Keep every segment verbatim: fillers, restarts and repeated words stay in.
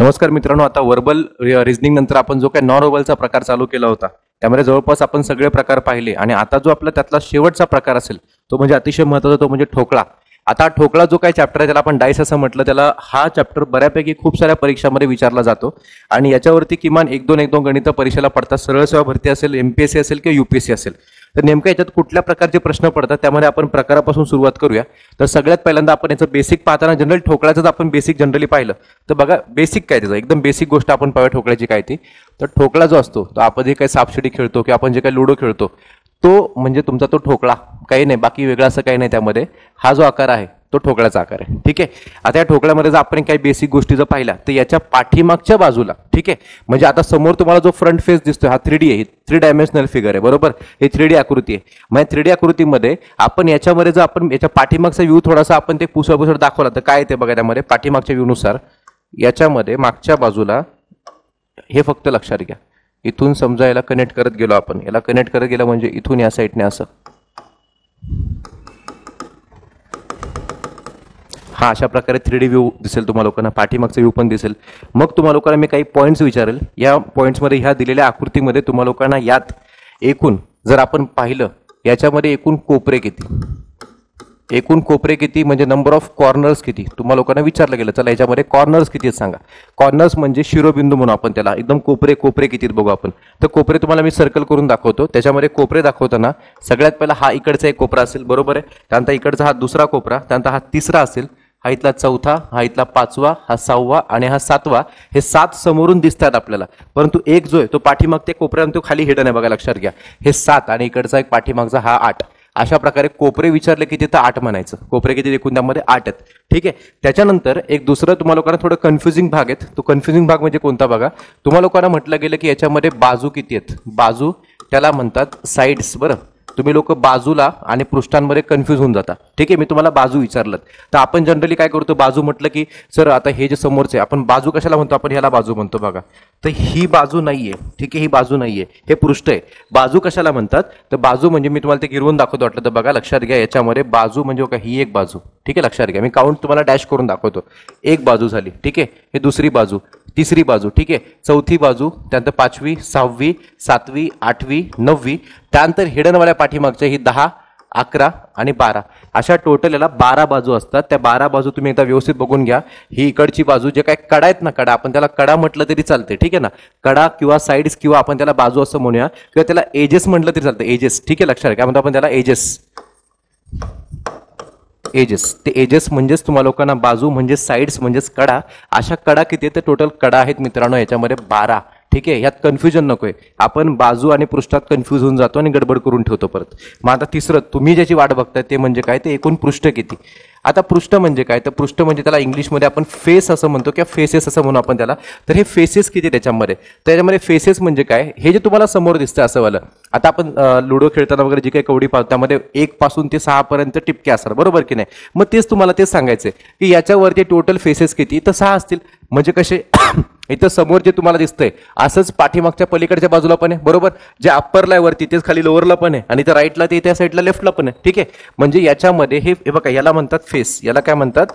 नमस्कार मित्रांनो, आता वर्बल रिजनिंग नंतर आपण जो काय नॉन वर्बलचा प्रकार चालू केला होता त्यामध्ये जवळपास आपण सगळे प्रकार पाहिले आणि आता जो आपला त्यातला शेवटचा प्रकार असेल तो म्हणजे अतिशय महत्त्वाचा, तो म्हणजे ठोकळा। आता ठोकळा जो काय चॅप्टर आहे त्याला आपण डाइस असं म्हटलं, त्याला हा चॅप्टर बऱ्यापैकी खूप साऱ्या परीक्षांमध्ये विचारला जातो आणि याच्यावरती किमान एक दोन एक दोन गणित परीक्षेला पडतात। सरळ सेवा भरती असेल, एमपीएससी असेल किंवा यूपीएससी असेल, तर नेमका याच्यात कुठल्या प्रकारचे प्रश्न पडतात त्यामध्ये आपण प्रकारापासून सुरुवात करूया। तर सगळ्यात पहिल्यांदा आपण याचं बेसिक पाहताना जनरल ठोकळ्याचं आपण बेसिक जनरली पाहिलं तर बघा बेसिक काय त्याचं, एकदम बेसिक गोष्ट आपण पाहूया ठोकळ्याची काय ती। तर ठोकळा जो असतो तो आपण जे काही सापशिडी खेळतो किंवा आपण जे काही लुडो खेळतो तो म्हणजे तुमचा तो ठोकळा, काही नाही बाकी वेगळा असं काही नाही। त्यामध्ये हा जो आकार आहे तो ठोकळ्याचा आकार आहे, ठीक आहे। आता या ठोकळ्यामध्ये जर आपण काही बेसिक गोष्टी जर पाहिल्या तर याच्या पाठीमागच्या बाजूला, ठीक आहे, म्हणजे आता समोर तुम्हाला जो फ्रंट फेस दिसतोय हा थ्री डी आहे, थ्री डायमेन्शनल फिगर आहे, बरोबर, हे थ्री डी आकृती आहे। म्हणजे थ्री डी आकृतीमध्ये आपण याच्यामध्ये जर आपण याच्या पाठीमागचा व्ह्यू थोडासा आपण ते पुसळ पुसळ दाखवला तर काय ते बघा, त्यामध्ये पाठीमागच्या व्ह्यूनुसार याच्यामध्ये मागच्या बाजूला, हे फक्त लक्षात घ्या, इथून समजा याला कनेक्ट करत गेलो आपण, याला कनेक्ट करत गेला म्हणजे इथून या साईडने असं हा अशा प्रकारे थ्री डी व्ह्यू दिसेल तुम्हाला लोकांना, पाठीमागचा व्ह्यू पण दिसेल। मग तुम्हाला लोकांना मी काही पॉईंट्स विचारेल, या पॉईंट्समध्ये ह्या दिलेल्या आकृतीमध्ये तुम्हाला लोकांना यात एकूण जर आपण पाहिलं याच्यामध्ये एकूण कोपरे किती, एकूण कोपरे किती म्हणजे नंबर ऑफ कॉर्नर्स किती तुम्हाला लोकांना विचारलं गेलं। चला याच्यामध्ये कॉर्नर्स किती आहेत सांगा, कॉर्नर्स म्हणजे शिरोबिंदू म्हणून आपण त्याला, एकदम कोपरे कोपरे किती बघू आपण। तर कोपरे तुम्हाला मी सर्कल करून दाखवतो, त्याच्यामध्ये कोपरे दाखवताना सगळ्यात पहिला हा इकडचा एक कोपरा असेल, बरोबर आहे, त्यानंतर इकडचा हा दुसरा कोपरा, त्यानंतर हा तिसरा असेल, हा इथला चौथा, हा इथला पाचवा, हा सहावा आणि हा सातवा, हे सात समोरून दिसतात आपल्याला, परंतु एक जो आहे तो पाठीमागते कोपऱ्यातून खाली हिडन आहे बघा, लक्षात घ्या, हे सात आणि इकडचा एक पाठीमागचा हा आठ, अशा प्रकारे कोपरे विचारले किती तर आठ म्हणायचं, कोपरे किती एकूण त्यामध्ये आठ आहेत, ठीक आहे। त्याच्यानंतर एक दुसरं तुम्हाला लोकांना थोडं कन्फ्युजिंग भाग आहेत, तो कन्फ्युजिंग भाग म्हणजे कोणता बघा, तुम्हाला लोकांना म्हटलं गेलं की याच्यामध्ये बाजू किती आहेत, बाजू त्याला म्हणतात साईड्स, बरं, तुम्ही लोक बाजूला आणि पृष्ठांमध्ये कन्फ्यूज होऊन जाता, ठीक आहे। मी तुम्हाला बाजू विचारलं तर आपण जनरली काय करतो, बाजू म्हटलं की सर आता हे जे समोरचे आपण बाजू कशाला म्हणतो, आपण ह्याला बाजू म्हणतो बघा, तर ही बाजू नाहीये, ठीक आहे, ही बाजू नाहीये, हे पृष्ठ आहे, बाजू कशाला म्हणतात तर बाजू म्हणजे मी तुम्हाला ते गिरवून दाखवतो वाटलं तर बघा, लक्षात घ्या, याच्यामध्ये बाजू म्हणजे का ही एक बाजू, ठीक आहे, लक्षात घ्या, मी काउंट तुम्हाला डॅश करून दाखवतो, एक बाजू झाली, ठीक आहे, हे दुसरी बाजू, तिसरी बाजू, ठीक आहे, चौथी बाजू, त्यानंतर पाचवी, सहावी, सातवी, आठवी, नववी, त्यानंतर हिडनवाल्या पाठीमागच्या ही दहा, अकरा आणि बारा, अशा टोटल याला बारा बाजू असतात। त्या बारा बाजू तुम्ही एकदा व्यवस्थित बघून घ्या, ही इकडची बाजू जे काय कडा आहेत ना, कडा आपण त्याला कडा म्हटलं तरी चालते, ठीक आहे ना, कडा किंवा साईड्स किंवा आपण त्याला बाजू असं म्हणूया किंवा त्याला एजेस म्हटलं तरी चालतं, एजेस, ठीक आहे, लक्षात घ्या, म्हणतो आपण त्याला एजेस, एजेस, ते एजेस म्हणजेच तुम्हाला लोकांना बाजू म्हणजे साईड्स म्हणजेच कडा, अशा कडा किती आहेत तर टोटल कडा आहेत मित्रांनो याच्यामध्ये बारा, ठीक आहे, यात कन्फ्युजन नको आहे, आपण बाजू आणि पृष्ठात कन्फ्यूज होऊन जातो आणि गडबड करून ठेवतो परत। मग आता तिसरं तुम्ही ज्याची वाट बघताय ते म्हणजे काय, ते एकूण पृष्ठ किती। आता पृष्ठ म्हणजे काय तर पृष्ठ म्हणजे त्याला इंग्लिशमध्ये आपण फेस असं म्हणतो किंवा फेसेस असं म्हणू आपण त्याला, तर हे फेसेस किती त्याच्यामध्ये, त्याच्यामध्ये फेसेस म्हणजे काय, हे जे तुम्हाला समोर दिसतं असं वालं, आता आपण लुडो खेळताना वगैरे जे काही कवडी पाहतो त्यामध्ये एक पासून ते सहा पर्यंत टिपके असतात, बरोबर की नाही, मग तेच तुम्हाला तेच सांगायचं की याच्यावरती टोटल फेसेस किती तर सहा असतील, म्हणजे कसे इथं समोर जे तुम्हाला दिसतंय असंच पाठीमागच्या पलीकडच्या बाजूला पण आहे, बरोबर, जे अप्परला वरती तेच खाली लोअरला पण आहे आणि इथं राईटला ते त्या साईडला लेफ्टला पण आहे, ठीक आहे, म्हणजे याच्यामध्ये हे बघा याला म्हणतात फेस, याला काय म्हणतात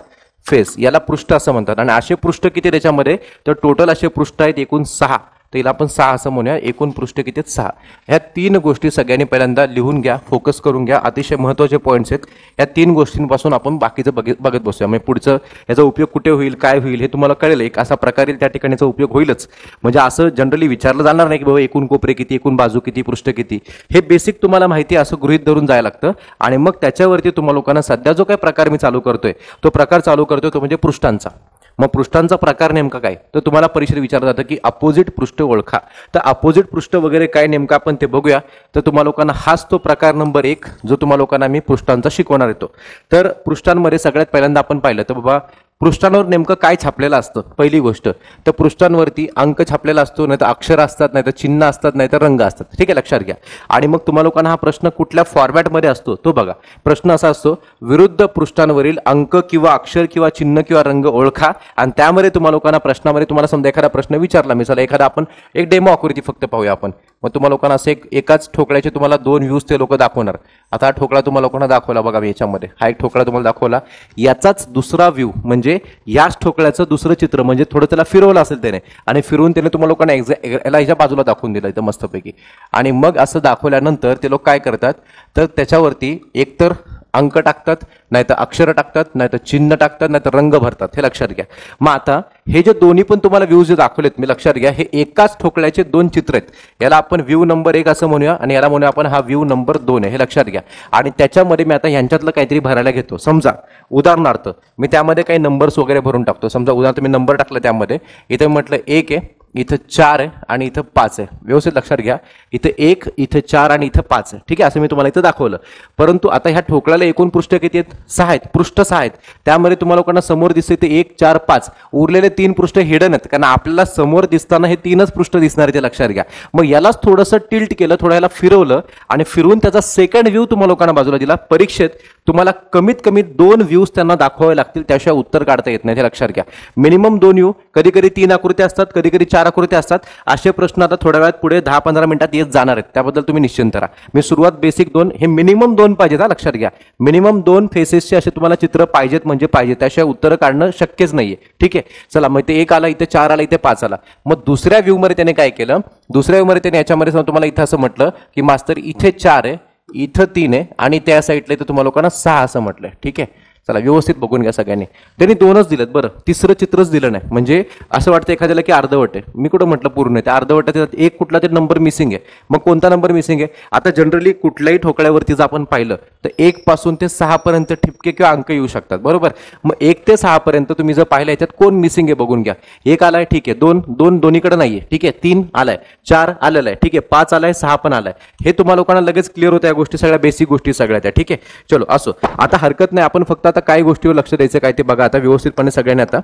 फेस, याला पृष्ठ असं म्हणतात आणि असे पृष्ठ किती त्याच्यामध्ये तर टोटल असे पृष्ठ आहेत एकूण सहा, तर याला आपण सहा असं म्हणूया, एकूण पृष्ठ किती सहा। ह्या तीन गोष्टी सगळ्यांनी पहिल्यांदा लिहून घ्या, फोकस करून घ्या, अतिशय महत्त्वाचे पॉईंट्स आहेत, या तीन गोष्टींपासून आपण बाकीचं बघ बघत बसूया, म्हणजे पुढचं याचा उपयोग कुठे होईल काय होईल हे तुम्हाला कळेल, एक असा प्रकारे त्या ठिकाणी याचा उपयोग होईलच, म्हणजे असं जनरली विचारलं जाणार नाही की बाबा एकूण कोपरे किती, एकूण बाजू किती, पृष्ठ किती, हे बेसिक तुम्हाला माहिती असं गृहीत धरून जायला लागतं आणि मग त्याच्यावरती तुम्हाला लोकांना सध्या जो काय प्रकार मी चालू करतोय तो प्रकार चालू करतोय तो म्हणजे पृष्ठांचा। मग पृष्ठांचा प्रकार नेमका काय तर तुम्हाला परीक्षेत विचारलं जातं की अपोजिट पृष्ठ ओळखा, तर अपोजिट पृष्ठ वगैरे काय नेमका आपण ते बघूया। तर तुम्हाला लोकांना हाच तो प्रकार नंबर एक जो तुम्हाला लोकांना मी पृष्ठांचा शिकवणार येतो। तर पृष्ठांमध्ये सगळ्यात पहिल्यांदा आपण पाहिलं तर बाबा पृष्ठांवर नेमकं काय छापलेलं असतं पहिली गोष्ट, तर पृष्ठांवरती अंक छापलेला असतो, नाही तर अक्षर असतात, नाही तर चिन्ह असतात, नाही तर रंग असतात. ठीक आहे, लक्षात घ्या. आणि मग तुम्हाला लोकांना हा प्रश्न कुठल्या फॉर्मॅटमध्ये असतो तो बघा. प्रश्न असा असतो, विरुद्ध पृष्ठांवरील अंक किंवा अक्षर किंवा चिन्ह किंवा रंग ओळखा. आणि त्यामध्ये तुम्हाला लोकांना प्रश्नामध्ये तुम्हाला समजा एखादा प्रश्न विचारला, मिसाला एखादा आपण एक डेमो आकृती फक्त पाहूया आपण, मग तुम्हाला लोकांना असं एक एकाच ठोकळ्याचे तुम्हाला दोन व्ह्यूज ते लोक दाखवणार. आता हा ठोकळा तुम्हाला लोकांना दाखवला बघा, मी याच्यामध्ये हा एक ठोकळा तुम्हाला दाखवला, याचाच दुसरा व्ह्यू म्हणजे याच ठोकळ्याचं दुसरं चित्र, म्हणजे थोडं त्याला फिरवलं असेल त्याने आणि फिरवून त्याने तुम्हाला लोकांना एक्झॅक्ट याच्या बाजूला दाखवून दिलं इथं मस्तपैकी. आणि मग असं दाखवल्यानंतर ते लोक काय करतात, तर त्याच्यावरती एकतर अंक टाकतात, नाहीतर अक्षर टाकतात, नाहीतर चिन्ह टाकतात, नाहीतर रंग भरतात. हे लक्षात घ्या. मग आता हे जे दोन्ही पण तुम्हाला व्ह्यूज जे दाखवलेत, मी लक्षात घ्या, हे एकाच ठोकळ्याचे दोन चित्र आहेत. याला आपण व्ह्यू नंबर एक असं म्हणूया आणि याला म्हणूया आपण हा व्ह्यू नंबर दोन आहे. हे लक्षात घ्या. आणि त्याच्यामध्ये मी आता यांच्यातलं काहीतरी भरायला घेतो. समजा उदाहरणार्थ मी त्यामध्ये काही नंबर्स वगैरे भरून टाकतो. समजा उदाहरणार्थ मी नंबर टाकला त्यामध्ये, इथे म्हटलं एक आहे, इथं चार आहे आणि इथं पाच आहे. व्यवस्थित लक्षात घ्या, इथं एक, इथं चार आणि इथं पाच आहे. ठीक आहे, असं मी तुम्हाला इथं दाखवलं. परंतु आता ह्या ठोकळ्याला एकूण पृष्ठ किती आहेत, सहा आहेत. पृष्ठ सहा आहेत, त्यामध्ये तुम्हाला लोकांना समोर दिसते ते एक, चार, पाच, उरलेले तीन पृष्ठ हिडन आहेत, कारण आपल्याला समोर दिसताना हे तीनच पृष्ठ दिसणार. ते लक्षात घ्या. मग यालाच थोडंसं टिल्ट केलं, थोडं याला फिरवलं आणि फिरून त्याचा सेकंड व्ह्यू तुम्हाला लोकांना बाजूला दिला. परीक्षेत तुम्हाला कमीत कमी दोन व्ह्यूज त्यांना दाखवावे लागतील, त्याशिवाय उत्तर काढता येत नाही. हे लक्षात घ्या. मिनिमम दोन व्ह्यू, कधी कधी तीन आकृत्या असतात, कधी कधी चार आकृत्या असतात. असे प्रश्न आता थोड्या वेळात पुढे दहा पंधरा मिनिटात येत जाणार आहेत, त्याबद्दल तुम्ही निश्चिंत राहा. मी सुरुवात बेसिक दोन, हे मिनिमम दोन पाहिजेत. हा लक्षात घ्या, मिनिमम दोन फेसेसचे असे तुम्हाला चित्र पाहिजेत, म्हणजे पाहिजे, त्याशिवाय उत्तर काढणं शक्यच नाहीये. ठीक आहे, चला मग ते एक आला, इथे चार आला, इथे पाच आला. मग दुसऱ्या व्ह्यूमध्ये त्याने काय केलं, दुसऱ्या व्ह्यूमध्ये त्याने याच्यामध्ये समजा तुम्हाला इथं असं म्हटलं की मास्तर इथे चार आहे, इथं तीन आहे आणि त्या साईडला इथं तुम्हाला लोकांना सहा असं म्हटलं. ठीक आहे, चला व्यवस्थित बघून घ्या सगळ्यांनी. त्यांनी दोनच दिलेत बरं, तिसरं चित्रच दिलं नाही. म्हणजे असं वाटतं एखाद्याला की अर्धवट आहे. मी कुठं म्हटलं पूर्ण आहे, त्या अर्धवटात एक कुठला तरी नंबर मिसिंग आहे. मग कोणता नंबर मिसिंग आहे? आता जनरली कुठल्याही ठोकळ्यावरती जर आपण पाहिलं तर एक पासून ते सहा पर्यंत ठिपके किंवा अंक येऊ शकतात, बरोबर. मग एक ते सहा पर्यंत तुम्ही जर पाहिलं याच्यात कोण मिसिंग आहे बघून घ्या. एक आलाय, ठीक आहे, दोन दोन दोन्हीकडे नाहीये, ठीक आहे, तीन आलाय, चार आलेला आहे, ठीक आहे, पाच आलाय, सहा पण आलाय. हे तुम्हाला लोकांना लगेच क्लिअर होतं. या गोष्टी सगळ्या बेसिक गोष्टी सगळ्या त्या. ठीक आहे, चलो असो, आता हरकत नाही. आपण फक्त आता काही गोष्टीवर लक्ष द्यायचं काय ते बघा आता व्यवस्थितपणे सगळ्यांनी. आता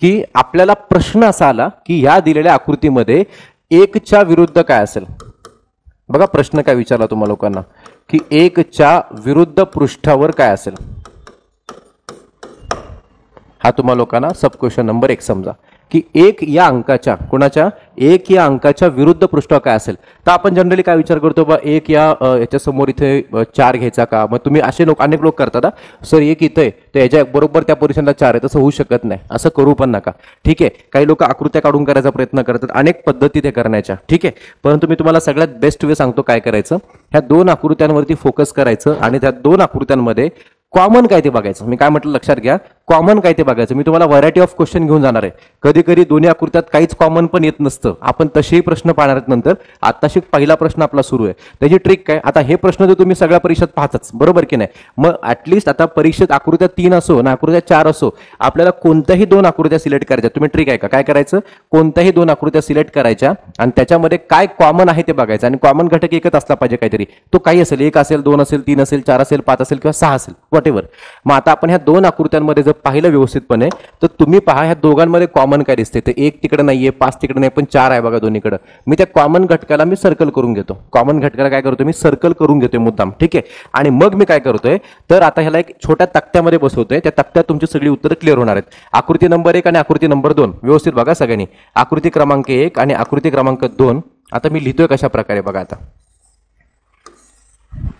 की आपल्याला प्रश्न असा आला की या दिलेल्या आकृतीमध्ये एकच्या विरुद्ध काय असेल. बघा प्रश्न काय विचारला तुम्हाला लोकांना की एकच्या विरुद्ध पृष्ठावर काय असेल. हा तुम्हाला लोकांना सब क्वेश्चन नंबर एक समजा की एक या अंकाच्या, कोणाच्या, एक या अंकाच्या विरुद्ध पृष्ठावर काय असेल. तर आपण जनरली काय विचार करतो बा, एक या याच्या समोर इथे चार घ्यायचा का. मग तुम्ही असे लोक अनेक लोक करतात ना, सर एक इथं आहे तर याच्या बरोबर त्या पोझिशनला चार आहे, तसं होऊ शकत नाही, असं करू पण नका. ठीक आहे, काही लोक आकृत्या काढून करायचा प्रयत्न करतात, अनेक पद्धती ते करण्याच्या. ठीक आहे, परंतु मी तुम्हाला सगळ्यात बेस्ट वे सांगतो काय करायचं. ह्या दोन आकृत्यांवरती फोकस करायचं आणि त्या दोन आकृत्यांमध्ये कॉमन काय ते बघायचं. मी काय म्हटलं लक्षात घ्या, कॉमन काय ते बघायचं. मी तुम्हाला व्हरायटी ऑफ क्वेश्चन घेऊन जाणार आहे. कधी कधी दोन्ही आकृत्यात काहीच कॉमन पण येत नसतं, आपण तसेही प्रश्न पाहणार आहेत नंतर. आताशी पहिला प्रश्न आपला सुरू आहे, त्याची ट्रिक काय. आता हे प्रश्न तर तुम्ही सगळ्या परीक्षेत पाहताच, बरोबर की नाही. मग ॲटलिस्ट आता परीक्षेत आकृत्या तीन असो ना आकृत्या चार असो, आपल्याला कोणत्याही दोन आकृत्या सिलेक्ट करायच्या. तुम्ही ट्रिक आहे का, काय करायचं, कोणत्याही दोन आकृत्या सिलेक्ट करायच्या आणि त्याच्यामध्ये काय कॉमन आहे ते बघायचं. आणि कॉमन घटक एकच असला पाहिजे काहीतरी, तो काही असेल, एक असेल, दोन असेल, तीन असेल, चार असेल, पाच असेल किंवा सहा असेल, वॉटेवर. मग आता आपण ह्या दोन आकृत्यांमध्ये जर पाहिलं व्यवस्थितपणे तर तुम्ही पहा ह्या दोघांमध्ये कॉमन काय दिसते. ते एक तिकडे नाहीये, पाच तिकडे नाही, पण चार आहे बघा दोन्हीकडे. मी त्या कॉमन घटकाला मी सर्कल करून घेतो. कॉमन घटकाला काय करतो मी, सर्कल करून घेतोय मुद्दाम. ठीक आहे, आणि मग मी काय करतोय तर आता ह्याला एक छोट्या तक्त्यामध्ये बसवतोय. त्या तक्त्यात तुमची सगळी उत्तरं क्लिअर होणार आहेत. आकृती नंबर एक आणि आकृती नंबर दोन व्यवस्थित बघा सगळ्यांनी. आकृती क्रमांक एक आणि आकृती क्रमांक दोन आता मी लिहितोय कशा प्रकारे बघा. आता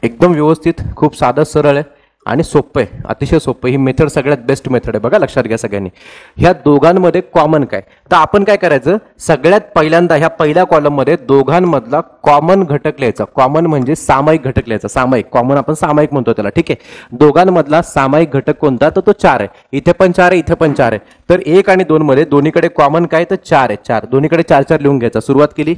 एकदम व्यवस्थित, खूप साधं सरळ आहे आणि सोपं आहे, अतिशय सोपं. ही मेथड सगळ्यात बेस्ट मेथड आहे बघा, लक्षात घ्या सगळ्यांनी. ह्या दोघांमध्ये कॉमन काय, तर आपण काय करायचं सगळ्यात पहिल्यांदा ह्या पहिल्या कॉलममध्ये दोघांमधला कॉमन घटक लिहायचा. कॉमन म्हणजे सामायिक घटक लिहायचा, सामायिक, कॉमन आपण सामायिक म्हणतो त्याला. ठीक आहे, दोघांमधला सामायिक घटक कोणता, तर तो चार आहे. इथे पण चार आहे, इथे पण चार आहे. तर एक आणि दोन मध्ये दोन्हीकडे कॉमन काय, तर चार आहे. चार दोन्हीकडे चार चार लिहून घ्यायचा, सुरुवात केली.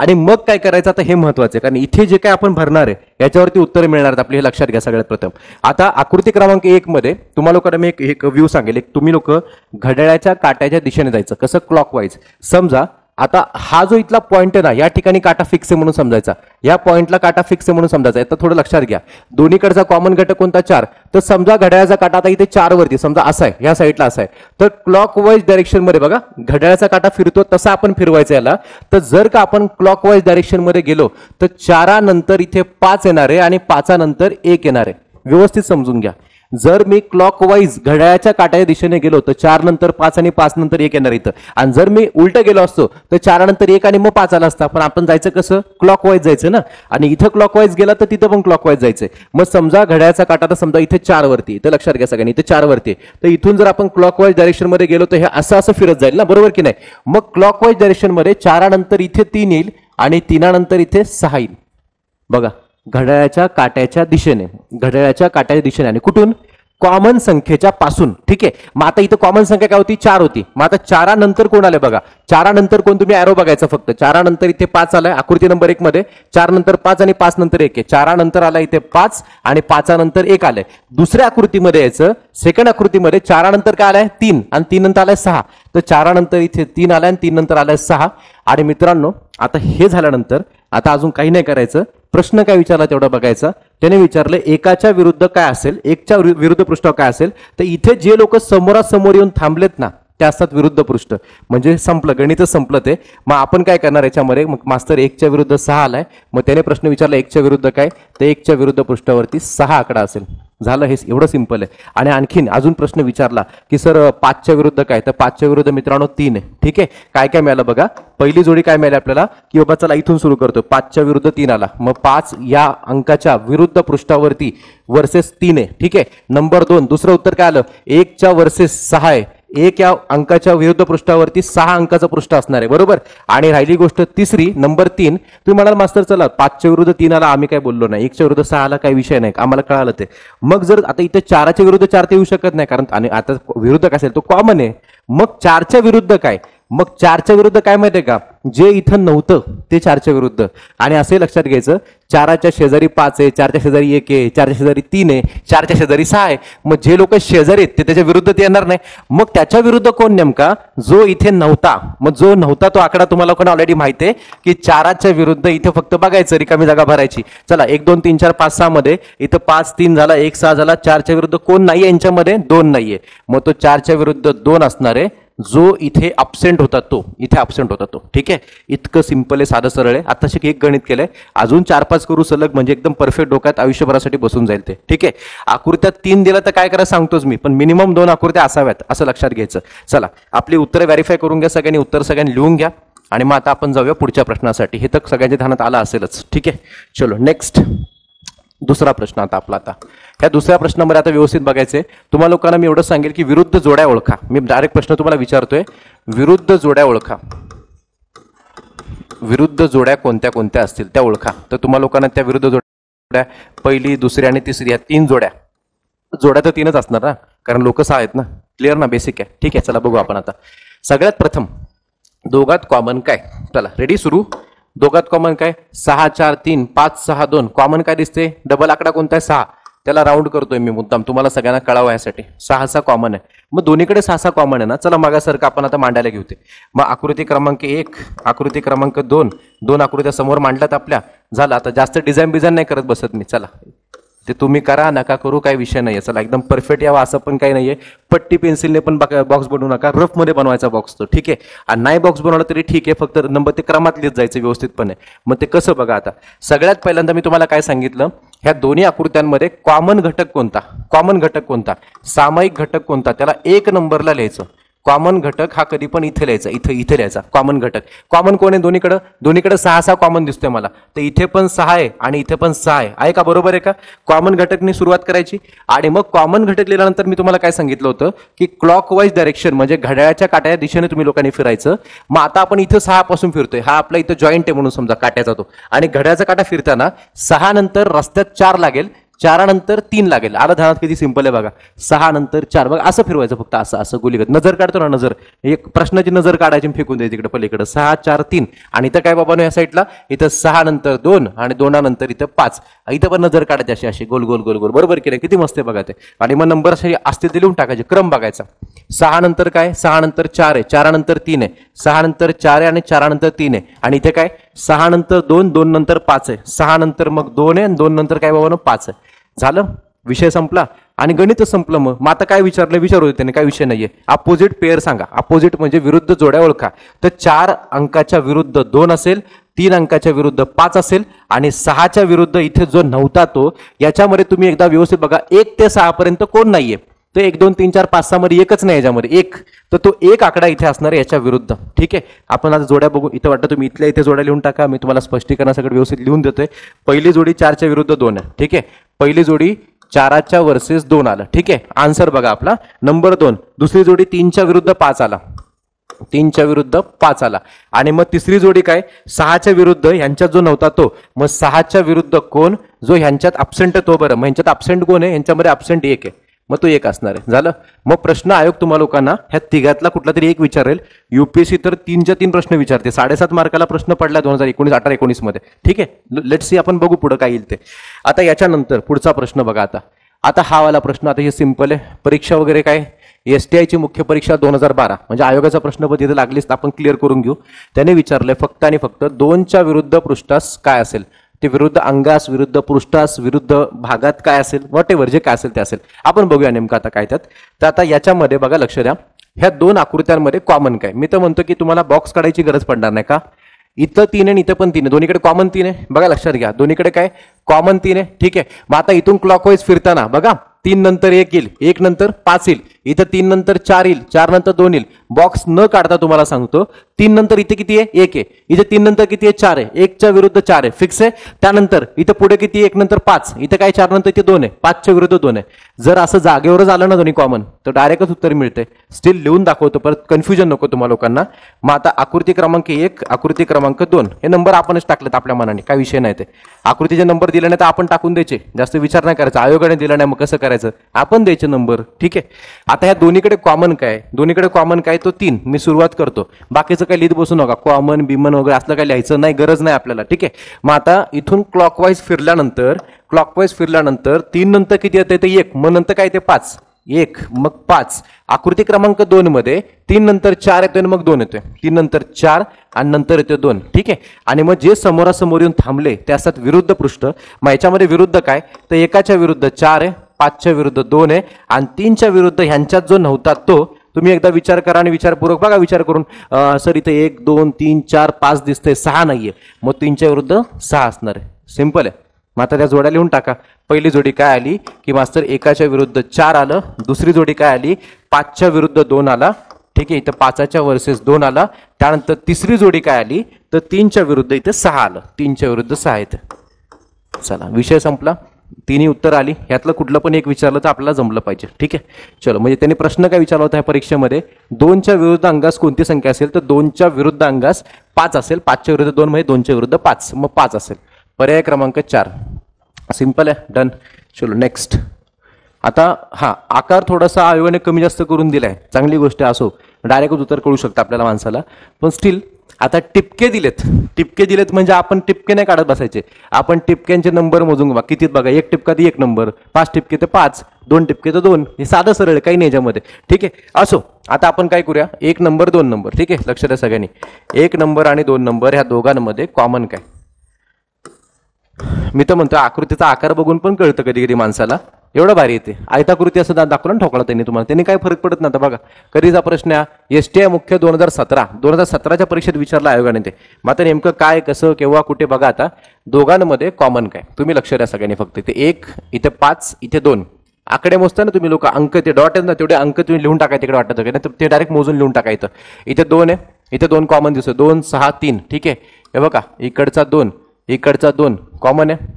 आणि मग काय करायचं आता हे महत्वाचं आहे, कारण इथे जे काय आपण भरणार आहे याच्यावरती उत्तर मिळणार आहेत आपली, हे लक्षात घ्या सगळ्यात प्रथम. आता आकृती क्रमांक एक मध्ये तुम्हाला लोकांना मी एक व्ह्यू सांगेल. तुम्ही लोक घड्याळाच्या काट्याच्या दिशेने जायचं, कसं, क्लॉकवाईज. समजा आता हा जो इथला पॉइंट आहे ना, या ठिकाणी काटा फिक्स आहे म्हणून समजायचा, या पॉइंटला काटा फिक्स आहे म्हणून समजायचा. आता थोडं लक्षात घ्या, दोन्हीकडचा कॉमन घटक कोणता, चार. तर समजा घड्याळाचा काटा आता इथे चार वरती, समजा असा आहे, या साईडला असा आहे, तर क्लॉकवाईज डायरेक्शन मध्ये बघा घड्याळाचा काटा फिरतो तसा आपण फिरवायचा याला. तर जर का आपण क्लॉकवाईज डायरेक्शन मध्ये गेलो तर चारानंतर इथे पाच येणार आहे आणि पाचानंतर एक येणार आहे. व्यवस्थित समजून घ्या, जर मी क्लॉकवाईज घड्याळाच्या काट्याच्या दिशेने गेलो तर चार नंतर पाच आणि पाच नंतर एक येणार इथं, आणि जर मी उलट गेलो असतो तर चार नंतर एक आणि मग पाच आला असता. पण आपण जायचं कसं, क्लॉकवाईज जायचं ना, आणि इथं क्लॉकवाईज गेला तर तिथं पण क्लॉकवाईज जायचंय. मग समजा घड्याळाचा काटा तर समजा इथे चार वरती, तर लक्षात घ्या सगळ्यांनी, इथे चार वरती, तर इथून जर आपण क्लॉकवाईज डायरेक्शन मध्ये गेलो तर हे असं असं फिरत जाईल ना, बरोबर की नाही. मग क्लॉकवाईज डायरेक्शन मध्ये चारानंतर इथे तीन येईल आणि तीनानंतर इथे सहा येईल. बघा घड्याळाच्या काट्याच्या दिशेने, घड्याळाच्या काट्याच्या दिशेने आणि कुठून, कॉमन संख्येच्या पासून. ठीक आहे, मग आता इथं कॉमन संख्या काय होती, चार होती. मग आता चारानंतर कोण आले बघा, चारानंतर कोण, तुम्ही ॲरो बघायचा फक्त. चारानंतर इथे पाच आलाय आकृती नंबर एक मध्ये, चार नंतर पाच आणि पाच नंतर एक आहे. चारानंतर आला इथे पाच आणि पाचानंतर एक आलंय. दुसऱ्या आकृतीमध्ये यायचं, सेकंड आकृतीमध्ये चारानंतर काय आलाय, तीन, आणि तीन नंतर आलाय सहा. तर चारानंतर इथे तीन आलाय आणि तीन नंतर आलाय सहा. आणि मित्रांनो आता हे झाल्यानंतर आता अजून काही नाही करायचं, प्रश्न काय विचारला तेवढा बघायचा. त्याने विचारलं एकाच्या विरुद्ध काय असेल, एकच्या विरुद्ध पृष्ठावर काय असेल, तर इथे जे लोक समोरासमोर येऊन थांबलेत ना त्या असतात विरुद्ध पृष्ठ, म्हणजे संपलं, गणित संपलं ते. मग आपण काय करणार याच्यामध्ये, मग मास्तर एकच्या विरुद्ध सहा आलाय, मग त्याने प्रश्न विचारला एकच्या विरुद्ध काय, तर एकच्या विरुद्ध पृष्ठावरती सहा आकडा असेल. झालं, हे एवढं सिंपल आहे. आणि आणखीन अजून प्रश्न विचारला की सर पाचच्या विरुद्ध काय, तर पाचच्या विरुद्ध मित्रांनो तीन आहे. ठीक आहे, काय काय मिळालं बघा, पहिली जोडी काय मिळाली आपल्याला की बाबा चला इथून सुरू करतो, पाचच्या विरुद्ध तीन आला, मग पाच या अंकाच्या विरुद्ध पृष्ठावरती वर्सेस तीन आहे. ठीक आहे, नंबर दोन दुसरं उत्तर काय आलं, एकच्या वर्सेस सहा आहे, एक या अंकाच्या विरुद्ध पृष्ठावरती सहा अंकाचा पृष्ठ असणार आहे, बरोबर. आणि राहिली गोष्ट तिसरी नंबर तीन, तुम्ही म्हणाल मास्तर चला पाचच्या विरुद्ध तीन आला आम्ही काय बोललो नाही, एकच्या विरुद्ध सहा आला काही विषय नाही, आम्हाला कळालं ते. मग जर आता इथे चाराच्या विरुद्ध चार ते येऊ शकत नाही, कारण आणि आता विरुद्ध काय असेल तो कॉमन आहे. मग चारच्या विरुद्ध काय, मग चारच्या विरुद्ध काय माहिती आहे का, जे इथं नव्हतं ते चारच्या विरुद्ध. आणि असंही लक्षात घ्यायचं, चाराच्या शेजारी पाच आहे, चारच्या शेजारी एक आहे, चारच्या शेजारी तीन आहे, चारच्या शेजारी सहा आहे. मग जे लोक शेजारी आहेत ते त्याच्या विरुद्ध ते येणार नाही. मग त्याच्या विरुद्ध कोण नेमका, जो इथे नव्हता. मग जो नव्हता तो आकडा तुम्हाला कोण ऑलरेडी माहिती आहे की चाराच्या विरुद्ध इथे फक्त बघायचं, रिकामी जागा भरायची. चला एक दोन तीन चार पाच सहा मध्ये इथं पाच तीन झाला, एक सहा झाला, चारच्या विरुद्ध कोण नाहीये, यांच्यामध्ये दोन नाहीये, मग तो चारच्या विरुद्ध दोन असणार आहे, जो इथे अब्सेंट होता तो इथे अब्सेंट होता तो. ठीक आहे, इतकं सिंपल आहे, साधं सरळ आहे. आता शिक एक गणित केलंय, अजून चार पाच करू सलग, म्हणजे एकदम परफेक्ट डोक्यात आयुष्यभरासाठी बसून जाईल ते. ठीक आहे, आकृत्या तीन दिला तर काय करायला सांगतोच मी, पण मिनिमम दोन आकृत्या असाव्यात असं लक्षात घ्यायचं. चला आपली उत्तर व्हेरीफाय करून घ्या सगळ्यांनी, उत्तर सगळ्यांनी लिहून घ्या, आणि मग आता आपण जाऊया पुढच्या प्रश्नासाठी. हे तर सगळ्यांच्या ध्यानात आलं असेलच. ठीक आहे, चलो नेक्स्ट दुसरा प्रश्न. आता आपला आता ह्या दुसऱ्या प्रश्नामध्ये आता व्यवस्थित बघायचंय. तुम्हाला लोकांना मी एवढं सांगेल की विरुद्ध जोड्या ओळखा, मी डायरेक्ट प्रश्न तुम्हाला विचारतोय, विरुद्ध जोड्या ओळखा, विरुद्ध जोड्या कोणत्या कोणत्या असतील त्या ओळखा. तर तुम्हाला लोकांना त्या विरुद्ध जोड्या पहिली दुसरी आणि तिसरी या तीन जोड्या, जोड्या तर तीनच असणार ना कारण लोक सहा आहेत ना, क्लिअर ना, बेसिक आहे. ठीक आहे, चला बघू आपण आता. सगळ्यात प्रथम दोघात कॉमन काय, चला रेडी सुरू. दोघात कॉमन काय, सहा चार तीन पाच सहा दोन, कॉमन काय दिसते, डबल आकडा कोणता आहे, सहा. त्याला राऊंड करतोय मी मुद्दाम, तुम्हाला सगळ्यांना कळावं यासाठी. सहा सहा कॉमन आहे, मग दोन्हीकडे सहा सहा कॉमन आहे ना. चला मागासारखं आपण आता मांडायला घेऊ ते. मग आकृती क्रमांक एक, आकृती क्रमांक दोन, दोन आकृत्या समोर मांडल्यात आपल्या, झालं. आता जास्त डिझाईन बिझाईन नाही करत बसत मी, चला ते तुम्ही करा, नका करू, काही विषय नाहीये. चला एकदम परफेक्ट यावा असं पण काही नाहीये, पट्टी पेन्सिलने पण बॉक्स बनवू नका, रफमध्ये बनवायचा बॉक्स तो. ठीक आहे, आणि नाही बॉक्स बनवला तरी ठीक आहे, फक्त नंबर ते क्रमात लिहित जायचं व्यवस्थितपणे. मग ते कसं बघा, आता सगळ्यात पहिल्यांदा मी तुम्हाला काय सांगितलं, ह्या दोन्ही आकृत्यांमध्ये कॉमन घटक कोणता, कॉमन घटक कोणता, सामायिक घटक कोणता, त्याला एक नंबरला लिहायचं. कॉमन घटक हा कधी पण इथे लिहायचा, इथे इथे लिहायचा कॉमन घटक. कॉमन कोण आहे, दोन्हीकडे दोन्हीकडे सहा सहा कॉमन दिसतोय मला, तर इथे पण सहा आहे आणि इथे पण सहा आहे, आहे का, बरोबर आहे का. कॉमन घटकने सुरुवात करायची. आणि मग कॉमन घटक लिहिल्यानंतर मी तुम्हाला काय सांगितलं होतं की क्लॉकवाईज डायरेक्शन म्हणजे घड्याळाच्या काट्याच्या दिशेने तुम्ही लोकांनी फिरायचं. मग आता आपण इथं सहा पासून फिरतोय, हा आपला इथं जॉईंट आहे म्हणून समजा काट्याचा तो, आणि घड्याळाचा काटा फिरताना सहा नंतर रस्त्यात चार लागेल, चारानंतर तीन लागेल. आलं ध्यानात किती सिंपल आहे बघा. सहा नंतर चार. बघा असं फिरवायचं फक्त, असं असं गोलीगत नजर काढतो ना नजर, एक प्रश्नाची नजर काढायची फेकून द्यायची इकडे पलीकडे. सहा चार तीन. आणि इथं काय बाबांनो या साईडला इथं सहा नंतर दोन आणि दोनानंतर इथं पाच. इथं पण नजर काढायची अशी अशी गोल गोल गोल गोल. बरोबर केलं, किती मस्त आहे बघा ते. आणि मग नंबर असे असते ते लिहून टाकायचे, क्रम बघायचा. सहा नंतर काय, सहा नंतर चार आहे, चारानंतर तीन आहे, सहा नंतर चार आहे आणि चारानंतर तीन आहे. आणि इथे काय सहा नंतर दोन, दोन नंतर पाच आहे, सहा नंतर मग दोन आहे आणि दोन नंतर काय बाबांनो पाच आहे. झालं, विषय संपला आणि गणित संपलं. मग मग आता काय विचारलं, विचारू त्याने काय विषय नाहीये. अपोजिट पेअर सांगा, अपोजिट म्हणजे विरुद्ध जोड्या ओळखा. तर चार अंकाच्या विरुद्ध दोन असेल, तीन अंकाच्या विरुद्ध पाच असेल आणि सहाच्या विरुद्ध इथे जो नव्हता तो. याच्यामध्ये तुम्ही एकदा व्यवस्थित बघा, एक ते सहा पर्यंत कोण नाहीये. तर एक दोन तीन चार पाच सहा मध्ये एकच नाही याच्यामध्ये एक. तर तो एक आकडा इथे असणार आहे याच्या विरुद्ध. ठीक आहे, आपण आता जोड्या बघू. इथं वाटतं तुम्ही इथल्या इथे जोड्या लिहून टाका, मी तुम्हाला स्पष्टीकरणासाठी व्यवस्थित लिहून देतोय. पहिली जोडी चारच्या विरुद्ध दोन आहे. ठीक आहे, पहिली जोडी चाराच्या वर्सेस दोन आला. ठीक आहे, आन्सर बघा आपला नंबर दोन. दुसरी जोडी तीनच्या विरुद्ध पाच आला, तीनच्या विरुद्ध पाच आला. आणि मग तिसरी जोडी काय, सहाच्या विरुद्ध यांच्यात जो नव्हता तो. मग सहाच्या विरुद्ध कोण, जो यांच्यात अब्सेंट तो. बरं, मग यांच्यात अब्सेंट कोण आहे, यांच्यामध्ये अब्सेंट एक आहे, मग तो एक असणार आहे. झालं. मग प्रश्न आयोग तुम्हाला लोकांना ह्या तिघातला कुठला तरी एक विचारेल. युपीएससी तर तीनच्या तीन प्रश्न विचारते, साडेसात मार्काला प्रश्न पडला दोन हजार एकोणीस अठरा एकोणीस मध्ये. ठीक आहे, लेट्स सी, आपण बघू पुढे काय येईल ते. आता याच्यानंतर पुढचा प्रश्न बघा. आता आता हा वाला प्रश्न, आता हे सिंपल आहे. परीक्षा वगैरे काय, एसटीआय ची मुख्य परीक्षा दोन हजार बारा म्हणजे आयोगाचा प्रश्न पण तिथे लागलीच, आपण क्लिअर करून घेऊ. त्याने विचारलंय फक्त आणि फक्त दोनच्या विरुद्ध पृष्ठास काय असेल, ते विरुद्ध अंगास विरुद्ध पृष्ठास विरुद्ध भागात काय असेल, वॉट एव्हर जे काय असेल ते असेल. आपण बघूया नेमकं आता काय त्यात. तर आता याच्यामध्ये बघा लक्ष द्या, ह्या दोन आकृत्यांमध्ये कॉमन काय. मी तर म्हणतो की तुम्हाला बॉक्स काढायची गरज पडणार नाही का. इथं तीन आहे, इथं पण तीन आहे, दोन्हीकडे कॉमन तीन आहे. बघा लक्षात घ्या, दोन्हीकडे काय कॉमन तीन आहे. ठीक आहे, मग आता इथून क्लॉकवाईज फिरताना बघा, तीन नंतर एक येईल, एक नंतर पाच येईल, इथं तीन नंतर चार येईल, चार नंतर दोन येईल. बॉक्स न काढता तुम्हाला सांगतो, तीन नंतर इथे किती आहे, एक आहे, इथे तीन नंतर किती आहे, चार आहे, एकच्या विरुद्ध चार आहे फिक्स आहे. त्यानंतर इथं पुढे किती, एक नंतर पाच, इथं काय चार नंतर इथे दोन आहे, पाचच्या विरुद्ध दोन आहे. जर असं जागेवरच आलं ना दोन्ही कॉमन तर डायरेक्टच उत्तर मिळते. स्टील लिहून दाखवतो, परत कन्फ्युजन नको तुम्हाला लोकांना. मग आता आकृती क्रमांक एक, आकृती क्रमांक दोन हे नंबर आपणच टाकलेत आपल्या मनाने, काय विषय नाही ते. आकृतीचे नंबर दिले नाही तर आपण टाकून द्यायचे, जास्त विचार नाही करायचा. आयोगाने दिला नाही मग कसं करायचं, आपण द्यायचे नंबर. ठीक आहे, आता ह्या दोन्हीकडे कॉमन काय, दोन्हीकडे कॉमन काय तो तीन. मी सुरुवात करतो, बाकीचं काही लिहित बसू नका, कॉमन बिमन वगैरे असलं काही लिहायचं नाही, गरज नाही आपल्याला. ठीक आहे, मग आता इथून क्लॉकवाईज फिरल्यानंतर क्लॉकवाईज फिरल्यानंतर तीन नंतर किती येते ते एक, मग नंतर काय ते पाच, एक मग पाच. आकृती क्रमांक दोन मध्ये तीन नंतर चार येतोय मग दोन येतोय, तीन नंतर चार आणि नंतर येतोय दोन. ठीक आहे, आणि मग जे समोरासमोर येऊन थांबले ते असतात विरुद्ध पृष्ठ. मग याच्यामध्ये विरुद्ध काय, तर एकाच्या विरुद्ध चार आहे, पाचच्या विरुद्ध दोन आहे आणि तीनच्या विरुद्ध ह्यांच्यात जो नव्हता तो. तुम्ही एकदा विचार करा आणि विचारपूर्वक बघा, विचार करून सर इथे एक दोन तीन चार पाच दिसतंय, सहा नाहीये, मग तीनच्या विरुद्ध सहा असणार आहे. सिंपल आहे. मग आता त्या जोड्या लिहून टाका. पहिली जोडी काय आली की मास्तर एकाच्या विरुद्ध चार आलं, दुसरी जोडी काय आली पाचच्या विरुद्ध दोन आला. ठीक आहे, इथं पाचाच्या वर्सेस दोन आला. त्यानंतर तिसरी जोडी काय आली तर तीनच्या विरुद्ध इथे सहा आलं, तीनच्या विरुद्ध सहा इथं. चला विषय संपला, तिन्ही उत्तर आली. यातलं कुठलं पण एक विचारलं तर आपल्याला जमलं पाहिजे. ठीक आहे, चलो. म्हणजे त्यांनी प्रश्न काय विचारला होता या परीक्षेमध्ये, दोनच्या विरुद्ध अंगास कोणती संख्या असेल, तर दोनच्या विरुद्ध अंगास पाच असेल, पाचच्या विरुद्ध दोन म्हणजे दोनच्या विरुद्ध पाच, मग पाच असेल. पर्याय क्रमांक चार. सिंपल आहे, डन. चलो नेक्स्ट. आता हा आकार थोडासा आयोगाने कमी जास्त करून दिलाय, चांगली गोष्ट असो, डायरेक्ट उत्तर कळू शकतं आपल्याला माणसाला. पण स्टील आता टिपके दिलेत, टिपके दिलेत म्हणजे आपण टिपके नाही काढत बसायचे, आपण टिपक्यांचे नंबर मोजून बघा कितीत. बघा एक टिपका तर एक नंबर, पाच टिपके तर पाच, दोन टिपके तर दोन. हे साधं सरळ, काही नाही याच्यामध्ये. ठीक आहे, असो. आता आपण काय करूया, एक नंबर दोन नंबर. ठीक आहे, लक्ष द्या सगळ्यांनी, एक नंबर आणि दोन नंबर ह्या दोघांमध्ये कॉमन काय. मी तर म्हणतो आकृतीचा आकार बघून पण कळतं कधी कधी माणसाला, एवढं भारी येते. आयताकृती असं दात दाखवला ठोकला त्यांनी तुम्हाला, त्यांनी काय फरक पडत नाही. बघा कधीचा प्रश्न आहे, एसटीआय मुख्य दोन हजार सतरा दोन हजार सतराच्या परीक्षेत विचारला आयोगाने ते. मग आता नेमकं काय कसं केव्हा कुठे बघा. आता दोघांमध्ये कॉमन काय, तुम्ही लक्ष द्या सगळ्यांनी फक्त. इथे एक, इथे पाच, इथे दोन. आकडे मोजता ना तुम्ही लोक, अंक ते डॉट आहेत ना तेवढे अंक तुम्ही लिहून टाकाय तिकडे वाटत नाही तर ते डायरेक्ट मोजून लिहून टाकायचं. इथे दोन आहे, इथे दोन कॉमन दिसतो, दोन सहा तीन. ठीक आहे, हे बघा इकडचा दोन, इकडचा दोन कॉमन आहे.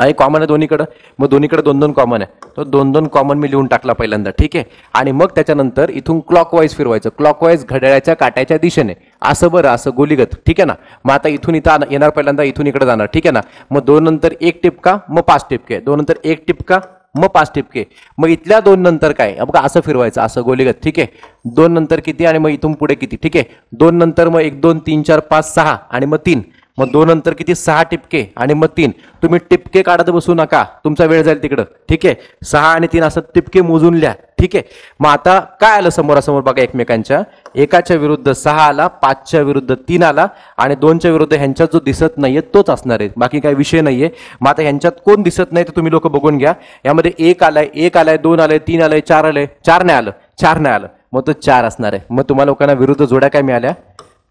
आणि कॉमन आहे दोन्हीकडे, मग दोन्हीकडे दोन दोन कॉमन आहे, तो दोन दोन कॉमन मी लिहून टाकला पहिल्यांदा, ठीक आहे. आणि मग त्याच्यानंतर इथून क्लॉकवाईज फिरवायचं, क्लॉकवाईज घड्याळाच्या काट्याच्या दिशेने, असं बरं असं गोलीगत, ठीक आहे ना. मग आता इथून इथं येणार पहिल्यांदा, इथून इकडे जाणार, ठीक आहे ना. मग दोन नंतर एक टिपका, मग पाच टिपके, दोन नंतर एक टिपका, मग पाच टिपके, मग इथल्या दोन नंतर काय बघा असं फिरवायचं, असं गोलीगत, ठीक आहे. दोन नंतर किती आणि मग इथून पुढे किती, ठीक आहे. दोन नंतर मग एक दोन तीन चार पाच सहा आणि मग तीन, मग दोन नंतर किती सहा टिपके आणि मग तीन. तुम्ही टिपके काढत बसू नका, तुमचा वेळ जाईल तिकडं, ठीक आहे. सहा आणि तीन असं टिपके मोजून लिहा, ठीक आहे. मग आता काय आलं समोरासमोर बघा एकमेकांच्या, एकाच्या विरुद्ध सहा आला, पाचच्या विरुद्ध तीन आला आणि दोनच्या विरुद्ध ह्यांच्यात जो दिसत नाहीये तोच असणार आहे, बाकी काही विषय नाहीये. मग आता ह्यांच्यात कोण दिसत नाही तर तुम्ही लोक बघून घ्या. यामध्ये एक आलाय, एक आलाय, दोन आलाय, तीन आलाय, चार आलाय, चार नाही आलं, चार नाही आलं, मग तो चार असणार आहे. मग तुम्हाला लोकांना विरुद्ध जोड्या काय मिळाल्या,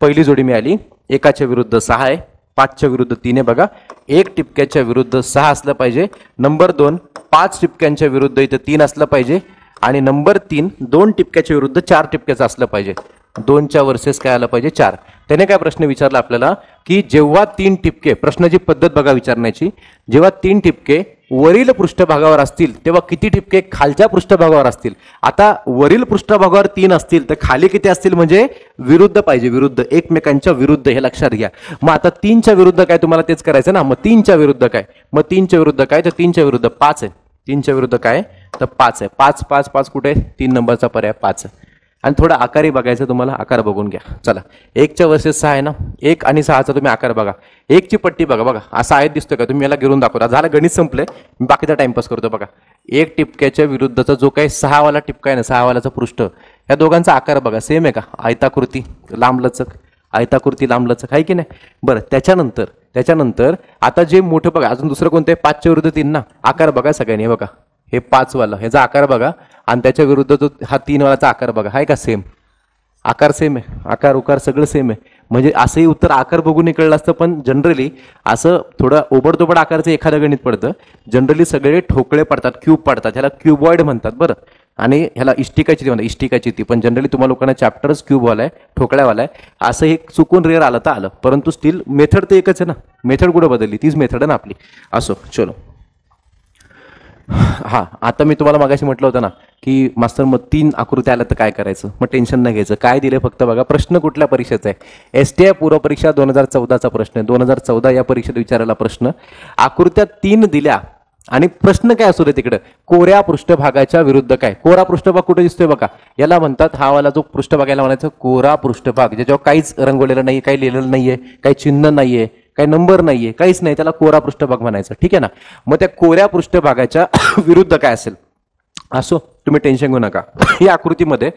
पहिली जोडी मिळाली एकाच्या विरुद्ध सहा आहे, पाचच्या विरुद्ध तीन आहे, बघा एक टिपक्याच्या विरुद्ध सहा असलं पाहिजे. नंबर दोन पाच टिपक्यांच्या विरुद्ध इथं तीन असलं पाहिजे आणि नंबर तीन दोन टिपक्याच्या विरुद्ध चार टिपक्याचं असलं पाहिजे, दोनच्या वर्सेस काय आलं पाहिजे चार. त्याने काय प्रश्न विचारला आपल्याला की जेव्हा तीन टिपके, प्रश्नाची पद्धत बघा विचारण्याची, जेव्हा तीन टिपके वरील पृष्ठभागावर असतील तेव्हा किती टिपके खालच्या पृष्ठभागावर असतील. आता वरील पृष्ठभागावर तीन असतील तर खाली किती असतील, म्हणजे विरुद्ध पाहिजे, विरुद्ध, एकमेकांच्या विरुद्ध, हे लक्षात घ्या. मग आता तीनच्या विरुद्ध काय तुम्हाला तेच करायचं ना, मग तीनच्या विरुद्ध काय, मग तीनच्या विरुद्ध काय तर तीनच्या विरुद्ध पाच आहे, तीनच्या विरुद्ध काय तर पाच आहे. पाच पाच पाच कुठे, तीन नंबरचा पर्याय पाच आहे. आणि थोडा आकारही बघायचा तुम्हाला, आकार बघून घ्या. चला एकच्या वर्सेस सहा आहे ना, एक आणि सहाचा तुम्ही आकार बघा, एकची पट्टी बघा, बघा असा आहे दिसतोय का, तुम्ही याला गिरून दाखवता झालं, गणित संपलंय, मी बाकीचा टाइमपास करतो. बघा एक टिपक्याच्या विरुद्धचा जो काही सहावाला टिपका आहे ना, सहावालाचा पृष्ठ, या दोघांचा आकार बघा सेम आहे का, आयताकृती लांबलचक, आयताकृती लांबलचक आहे की नाही. बरं त्याच्यानंतर त्याच्यानंतर आता जे मोठं बघा अजून दुसरं कोणतं आहे, पाचच्या विरुद्ध तीन ना, आकार बघा सगळ्यांनी, बघा हे पाचवाला ह्याचा आकार बघा आणि त्याच्या विरुद्ध जो हा तीनवालाचा आकार बघा, आहे का सेम आकार, सेम आहे आकार उकार सगळं सेम आहे. म्हणजे असंही उत्तर आकार बघून निकळलं असतं, पण जनरली असं थोडं ओबडतोबड आकारचं एखादं गणित पडतं, जनरली सगळे ठोकळे पडतात, क्यूब पडतात, ह्याला क्यूबॉइड म्हणतात बरं, आणि ह्याला इष्टिकाची ती म्हणतात, इष्टिकाची ती, पण जनरली तुम्हाला लोकांना चॅप्टरच क्यूबवाला आहे, ठोकळ्यावाला आहे, असं हे चुकून रेअर आलं तर आलं, परंतु स्टील मेथड तर एकच आहे ना, मेथड कुठं बदलली, तीच मेथड आहे ना आपली. असो चलो हा, आता मी तुम्हाला मगाशी म्हटलं होतं ना की मास्तर मग तीन आकृत्या आल्या तर काय करायचं, मग टेन्शन नाही घ्यायचं, काय दिले फक्त बघा. प्रश्न कुठल्या परीक्षेचा आहे, एसटीआय पूर्व परीक्षा दोन हजार चौदाचा प्रश्न आहे, दोन हजार चौदा या परीक्षेत विचारायला प्रश्न. आकृत्या तीन दिल्या आणि प्रश्न काय असू दे तिकडे, कोऱ्या पृष्ठभागाच्या विरुद्ध काय. कोरा पृष्ठभाग कुठे दिसतोय बघा, याला म्हणतात, हा वाला जो पृष्ठभाग याला म्हणायचं कोरा पृष्ठभाग, ज्याच्यावर काहीच रंगवलेलं नाही, काही लिहिलेलं नाहीये, काही चिन्ह नाहीये, काही नंबर नाहीये, काहीच नाही, त्याला कोरा पृष्ठभाग म्हणायचं, ठीक आहे ना. मग त्या कोऱ्या पृष्ठभागाच्या विरुद्ध काय असेल, असो तुम्ही टेन्शन घेऊ नका. या आकृतीमध्ये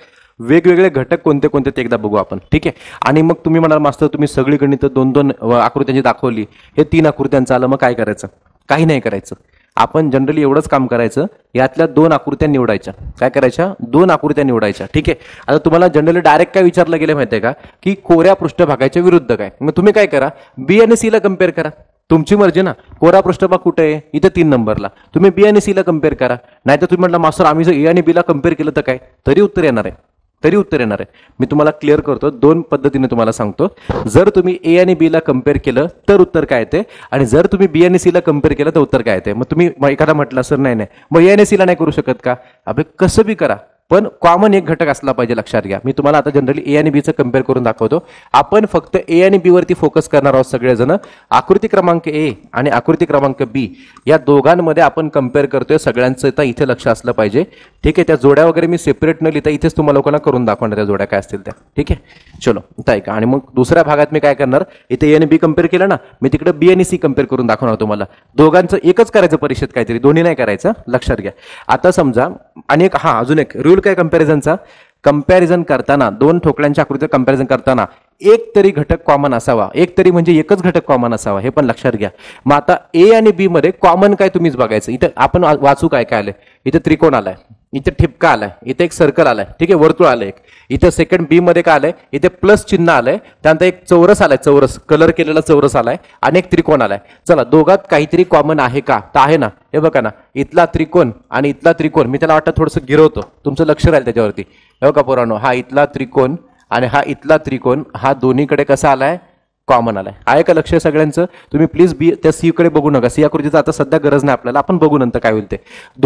वेगवेगळे घटक कोणते कोणते ते एकदा बघू आपण, ठीक आहे. आणि मग तुम्ही म्हणाल मास्तर तुम्ही सगळी गणित दोन दोन आकृत्यांची दाखवली, हे तीन आकृत्यांचं आलं, मग काय करायचं, काही नाही करायचं. आपण जनरली एवढंच काम करायचं, यातल्या दोन आकृत्या निवडायच्या, काय करायच्या, दोन आकृत्या निवडायच्या, ठीक आहे. आता तुम्हाला जनरली डायरेक्ट काय विचारलं गेलं माहिती आहे का, की कोऱ्या पृष्ठभागाच्या विरुद्ध काय. मग तुम्ही काय करा, बी आणि सीला कम्पेअर करा, तुमची मर्जी ना, कोरा पृष्ठभाग कुठे आहे, इथं तीन नंबरला, तुम्ही बी आणि सीला कम्पेअर करा. नाही तर तुम्ही म्हटलं मास्टर आम्ही जर ए आणि बीला कम्पेअर केलं तर काय, तरी उत्तर येणार आहे, तरी उत्तर येणार आहे. मी तुम्हाला क्लिअर करतो, दोन पद्धतीने तुम्हाला सांगतो. जर तुम्ही ए आणि बीला कम्पेअर केलं तर उत्तर काय येते, आणि जर तुम्ही बी आणि सीला कम्पेअर केलं तर उत्तर काय येते. मग तुम्ही एखादा म्हटला सर नाही नाही मग ए आणि सीला नाही करू शकत का, अबे कसं बी करा, पण कॉमन एक घटक असला पाहिजे, लक्षात घ्या. मी तुम्हाला आता जनरली ए आणि बीचं कम्पेअर करून दाखवतो. आपण फक्त ए आणि बी वरती फोकस करणार आहोत सगळेजण. आकृती क्रमांक ए आणि आकृती क्रमांक बी या दोघांमध्ये आपण कम्पेअर करतोय सगळ्यांचं, तर इथे लक्ष असलं पाहिजे, ठीक आहे. त्या जोड्या वगैरे मी सेपरेट न लिहिता इथेच तुम्हाला लोकांना करून दाखवणार त्या जोड्या काय असतील त्या, ठीक आहे. चलो काय का, आणि मग दुसऱ्या भागात मी काय करणार, इथे ए आणि बी कम्पेअर केलं ना, मी तिकडे बी आणि सी कम्पेअर करून दाखवणार तुम्हाला. दोघांचं एकच करायचं परीक्षेत, काहीतरी दोन्ही नाही करायचं, लक्षात घ्या. आता समजा आणि एक हा अजून एक रूल काय कंपॅरिझनचा, कंपॅरिझन करताना दोन ठोकळ्यांच्या आकृतीचं कंपॅरिझन करताना एक तरी घटक कॉमन असावा, एक तरी म्हणजे एकच घटक कॉमन असावा, हे पण लक्षात घ्या. मग आता ए आणि बी मध्ये कॉमन काय तुम्हीच बघायचं. इथं आपण वाचू काय काय आलंय, इथं त्रिकोण आलाय, इथे ठिपका आलाय, इथे एक सर्कल आलाय, ठीक आहे, वर्तुळ आलंय एक. इथं सेकंड बी मध्ये काय आलंय, इथे प्लस चिन्ह आलंय, त्यानंतर एक चौरस आलाय, चौरस कलर केलेला चौरस आलाय, आणि एक त्रिकोण आलाय. चला दोघात काहीतरी कॉमन आहे का, तर आहे ना, हे बघा ना, इथला त्रिकोण आणि इथला त्रिकोण, मी त्याला वाटतं थोडंसं गिरवतो, तुमचं लक्ष राहील त्याच्यावरती. हे बघा पोरांनो, हा इथला त्रिकोण आणि हा इथला त्रिकोण, हा दोन्हीकडे कसा आलाय, कॉमन आलाय. आहे का लक्ष सगळ्यांचं? तुम्ही प्लीज बी त्या सी कडे बघू नका, सी आकृतीचा आता सध्या गरज नाही आपल्याला, आपण बघू नंतर काय होईल ते.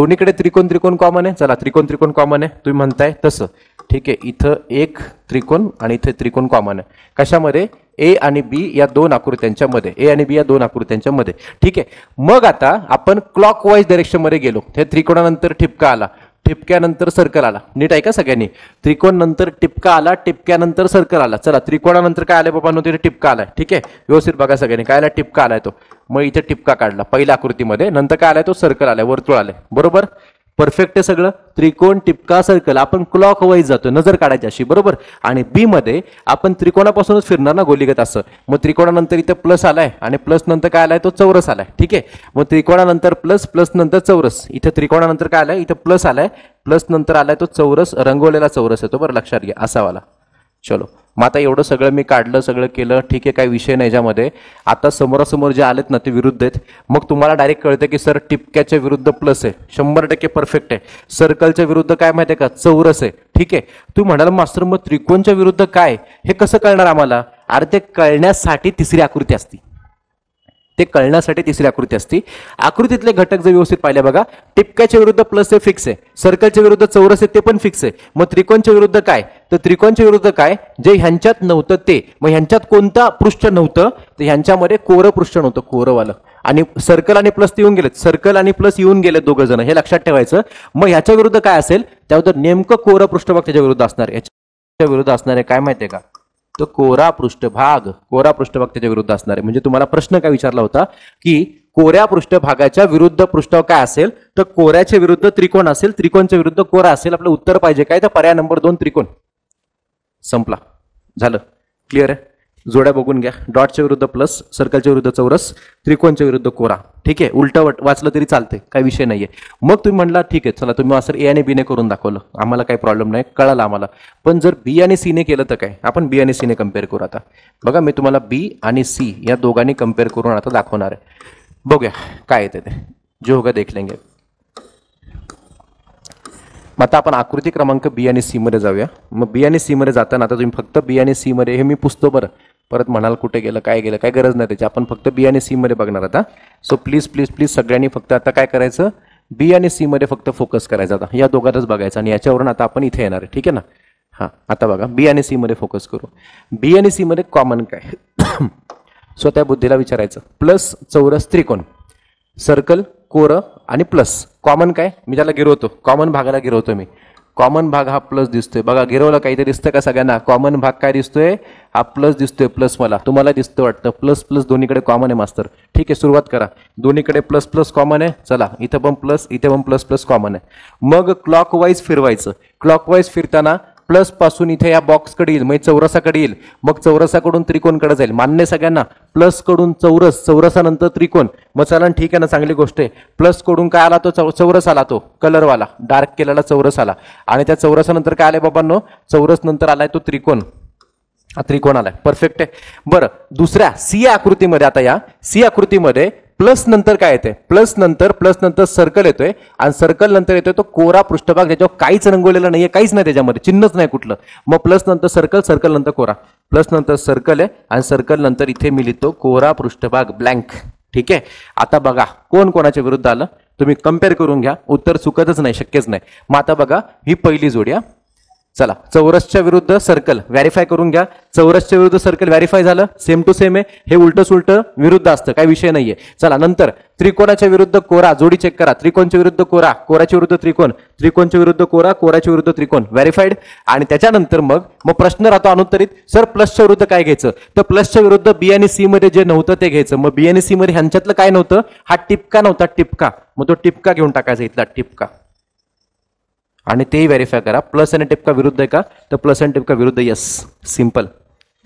दोन्हीकडे त्रिकोण त्रिकोण कॉमन आहे, चला त्रिकोण त्रिकोण कॉमन आहे तुम्ही म्हणताय तसं, ठीक आहे. इथं एक त्रिकोण आणि इथे त्रिकोण कॉमन आहे, कशामध्ये? ए आणि बी या दोन आकृत्यांच्या मध्ये, ए आणि बी या दोन आकृत्यांच्या मध्ये, ठीक आहे. मग आता आपण क्लॉकवाईज डायरेक्शन मध्ये गेलो, त्या त्रिकोणानंतर ठिपका आला, ठिपक्यानंतर सर्कल आला, नीट आहे का सगळ्यांनी? त्रिकोण नंतर टिपका आला, टिपक्यानंतर सर्कल आला. चला त्रिकोणानंतर काय आलं बाबांनो? तिथे टिपका आलाय, ठीक आहे. व्यवस्थित बघा सगळ्यांनी, काय आला? टिपका आलाय तो. मग इथे टिपका काढला पहिल्या आकृतीमध्ये, नंतर काय आलाय तो? सर्कल आलाय, वर्तुळ आलाय, बरोबर. परफेक्ट आहे सगळं. त्रिकोण टिपका सर्कल आपण क्लॉक वाईज जातो, नजर काढायची अशी, बरोबर. आणि बी मध्ये आपण त्रिकोणापासूनच फिरणार ना गोलीगत असं. मग त्रिकोणानंतर इथे प्लस आलाय आणि प्लस नंतर काय आलाय तो? चौरस आलाय, ठीक आहे. मग त्रिकोणानंतर प्लस, प्लस नंतर चौरस. इथे त्रिकोणानंतर काय आलाय? इथे प्लस आलाय, प्लस नंतर आलाय तो चौरस, रंगवलेला चौरस येतो, बरं लक्षात घ्या असावाला. चलो मग आता एवढं सगळं मी काढलं, सगळं केलं, ठीक आहे, काही विषय नाही ज्यामध्ये. आता समोरासमोर जे आलेत ना ते विरुद्ध आहेत, मग तुम्हाला डायरेक्ट कळतं की सर टिपक्याच्या विरुद्ध प्लस आहे, शंभर टक्के परफेक्ट आहे. सर्कलच्या विरुद्ध काय माहिती आहे का? चौरस आहे, ठीक आहे. तू म्हणाल मास्टर मग त्रिकोणच्या विरुद्ध काय, हे कसं कळणार आम्हाला? अरे ते कळण्यासाठी तिसरी आकृती असती, ते कळण्यासाठी तिसरी आकृती असती. आकृतीतले घटक जर व्यवस्थित पाहिले बघा, टिपक्याच्या विरुद्ध प्लस हे फिक्स आहे, सर्कलच्या विरुद्ध चौरस आहे ते पण फिक्स आहे. मग त्रिकोणच्या विरुद्ध काय? तर त्रिकोणच्या विरुद्ध काय? जे ह्यांच्यात नव्हतं ते. मग ह्यांच्यात कोणता पृष्ठ नव्हतं? तर ह्यांच्यामध्ये कोरं पृष्ठ नव्हतं, कोरंवालं. आणि सर्कल आणि प्लस येऊन गेलेत, सर्कल आणि प्लस येऊन गेले दोघं जण, हे लक्षात ठेवायचं. मग ह्याच्या विरुद्ध काय असेल? त्यावर नेमकं कोरं पृष्ठभाग त्याच्या विरुद्ध असणार, याच्या विरुद्ध असणार आहे काय माहितीये का? तो कोरा पृष्ठभाग, कोरा पृष्ठभाग त्याच्या विरुद्ध असणार आहे. म्हणजे तुम्हाला प्रश्न काय विचारला होता की कोऱ्या पृष्ठभागाच्या विरुद्ध पृष्ठभाग काय असेल? तर कोऱ्याच्या विरुद्ध त्रिकोण असेल, त्रिकोणच्या विरुद्ध कोरा असेल. आपलं उत्तर पाहिजे काय? तर पर्याय नंबर दोन, त्रिकोण. संपला, झालं, क्लिअर आहे. जोड्या बघून घ्या, डॉटच्या विरुद्ध प्लस, सर्कलच्या विरुद्ध चौरस, त्रिकोणच्या विरुद्ध कोरा, ठीक आहे. उलट वाचलं तरी चालते, काही विषय नाहीये. मग तुम्ही म्हणला ठीक आहे, चला तुम्ही मास्टर ए आणि बी ने करून दाखवलं, आम्हाला काही प्रॉब्लेम नाही, कळालं आम्हाला. पण जर बी आणि सी ने केलं तर काय? आपण बी आणि सी ने कम्पेअर करू आता. बघा मी तुम्हाला बी आणि सी या दोघांनी कम्पेअर करून आता दाखवणार आहे, बघूया काय येते ते, जे होगा देख लेंगे. मग आता आपण आकृती क्रमांक बी आणि सी मध्ये जाऊया. मग बी आणि सी मध्ये जाताना आता तुम्ही फक्त बी आणि सी मध्ये, हे मी पुसतो बरं, परत म्हणाल कुठे गेलं काय गेलं, काय गरज नाही त्याची. आपण फक्त बी आणि सी मध्ये बघणार आता. सो प्लीज प्लीज प्लीज सगळ्यांनी फक्त आता काय करायचं, बी आणि सी मध्ये फक्त फोकस करायचा आता, या दोघांनाच बघायचं. आणि याच्यावरून आता आपण इथे येणार आहे, ठीक आहे ना. हां आता बघा बी आणि सी मध्ये फोकस करू. बी आणि सी मध्ये कॉमन काय? स्वतः बुद्धीला विचारायचं. प्लस, चौरस, त्रिकोण, सर्कल, कोरं आणि प्लस. कॉमन काय? मी त्याला गिरवतो, कॉमन भागाला गिरवतो मी. कॉमन भाग हा प्लस दिसतोय, बघा गिरवला काही ते दिसतं का सगळ्यांना? कॉमन भाग काय दिसतोय? हा प्लस दिसतोय, प्लस मला, तुम्हाला दिसतं वाटतं. प्लस प्लस दोन्हीकडे कॉमन आहे मास्तर, ठीक आहे. सुरुवात करा, दोन्हीकडे प्लस प्लस कॉमन आहे. चला इथं पण प्लस, इथे पण प्लस प्लस कॉमन आहे. मग क्लॉकवाईज फिरवायचं. क्लॉकवाईज फिरताना प्लस पासून इथे या बॉक्सकडे येईल, मग चौरसाकडे येईल, मग चौरसाकडून त्रिकोणकडे जाईल, मान्य सगळ्यांना? प्लस कडून चौरस, चौरसानंतर त्रिकोण, मग चला ठीक आहे ना, चांगली गोष्ट आहे. प्लस कडून काय आला तो? चौरस आला, तो कलरवाला डार्क केलेला चौरस आला. आणि त्या चौरसानंतर काय आलाय बाबांनो? चौरस नंतर आलाय तो त्रिकोण, त्रिकोण आलाय, परफेक्ट आहे. बरं दुसऱ्या सी आकृतीमध्ये आता, या सी आकृतीमध्ये प्लस नंतर काय येते? प्लस नंतर, प्लस नंतर सर्कल येतोय आणि सर्कल नंतर येतोय तो कोरा पृष्ठभाग, ज्याच्यावर काहीच रंगवलेलं नाहीये, काहीच नाही त्याच्यामध्ये, चिन्हच नाही कुठलं. मग प्लस नंतर सर्कल, सर्कल नंतर कोरा, प्लस नंतर सर्कल आहे आणि सर्कल नंतर इथे मी लिहितो कोरा पृष्ठभाग ब्लँक, ठीक आहे. आता बघा कोण कोणाच्या विरुद्ध आलं, तुम्ही कम्पेअर करून घ्या, उत्तर चुकतच नाही, शक्यच नाही. मग आता बघा ही पहिली जोडी आहे. चला चौरसच्या विरुद्ध सर्कल व्हॅरीफाय करून घ्या, चौरसच्या विरुद्ध सर्कल व्हॅरीफाय झालं, सेम टू सेम आहे, हे उलट सुलट विरुद्ध असतं, काही विषय नाहीये. चला नंतर त्रिकोणाच्या विरुद्ध कोरा, जोडी चेक करा, त्रिकोणच्या विरुद्ध कोरा, कोराच्या विरुद्ध त्रिकोण, त्रिकोणच्या विरुद्ध कोरा, कोराच्या विरुद्ध त्रिकोण, व्हॅरीफाईड. आणि त्याच्यानंतर मग मग प्रश्न राहतो अनुत्तरित, सर प्लसच्या विरुद्ध काय घ्यायचं? तर प्लसच्या विरुद्ध बी आणि सी मध्ये जे नव्हतं ते घ्यायचं. मग बी आणि सी मध्ये ह्यांच्यातलं काय नव्हतं? हा टिपका नव्हता, टिपका, मग तो टिपका घेऊन टाकायचा, इथला टिपका. आणि तेही व्हेरीफाय करा, प्लस आणि टिपका विरुद्ध आहे का? तर प्लस आणि टिपका विरुद्ध, यस, सिंपल,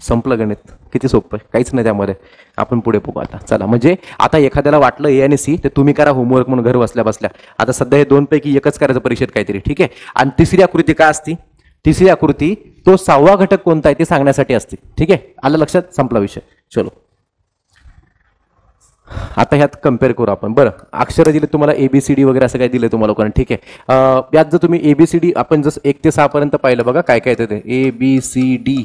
संपलं गणित, किती सोपं आहे, काहीच नाही त्यामध्ये. आपण पुढे बघू आता. चला म्हणजे आता एखाद्याला वाटलं ए आणि सी, ते तुम्ही करा होमवर्क म्हणून घर बसल्या बसल्या. आता सध्या हे दोनपैकी एकच करायचं परीक्षेत काहीतरी, ठीक आहे. आणि तिसरी आकृती काय असती? तिसरी आकृती तो सहावा घटक कोणता आहे ते सांगण्यासाठी असते, ठीक आहे. आलं लक्षात? संपला विषय. चलो आता ह्यात कम्पेअर करू आपण. बरं अक्षरं दिले तुम्हाला, एबीसीडी वगैरे असं काय दिलं तुम्हाला लोकांना, ठीक आहे. यात जर तुम्ही एबीसीडी आपण जसं एक ते सहा पर्यंत पाहिलं बघा, काय काय येतं ते, ए बी सी डी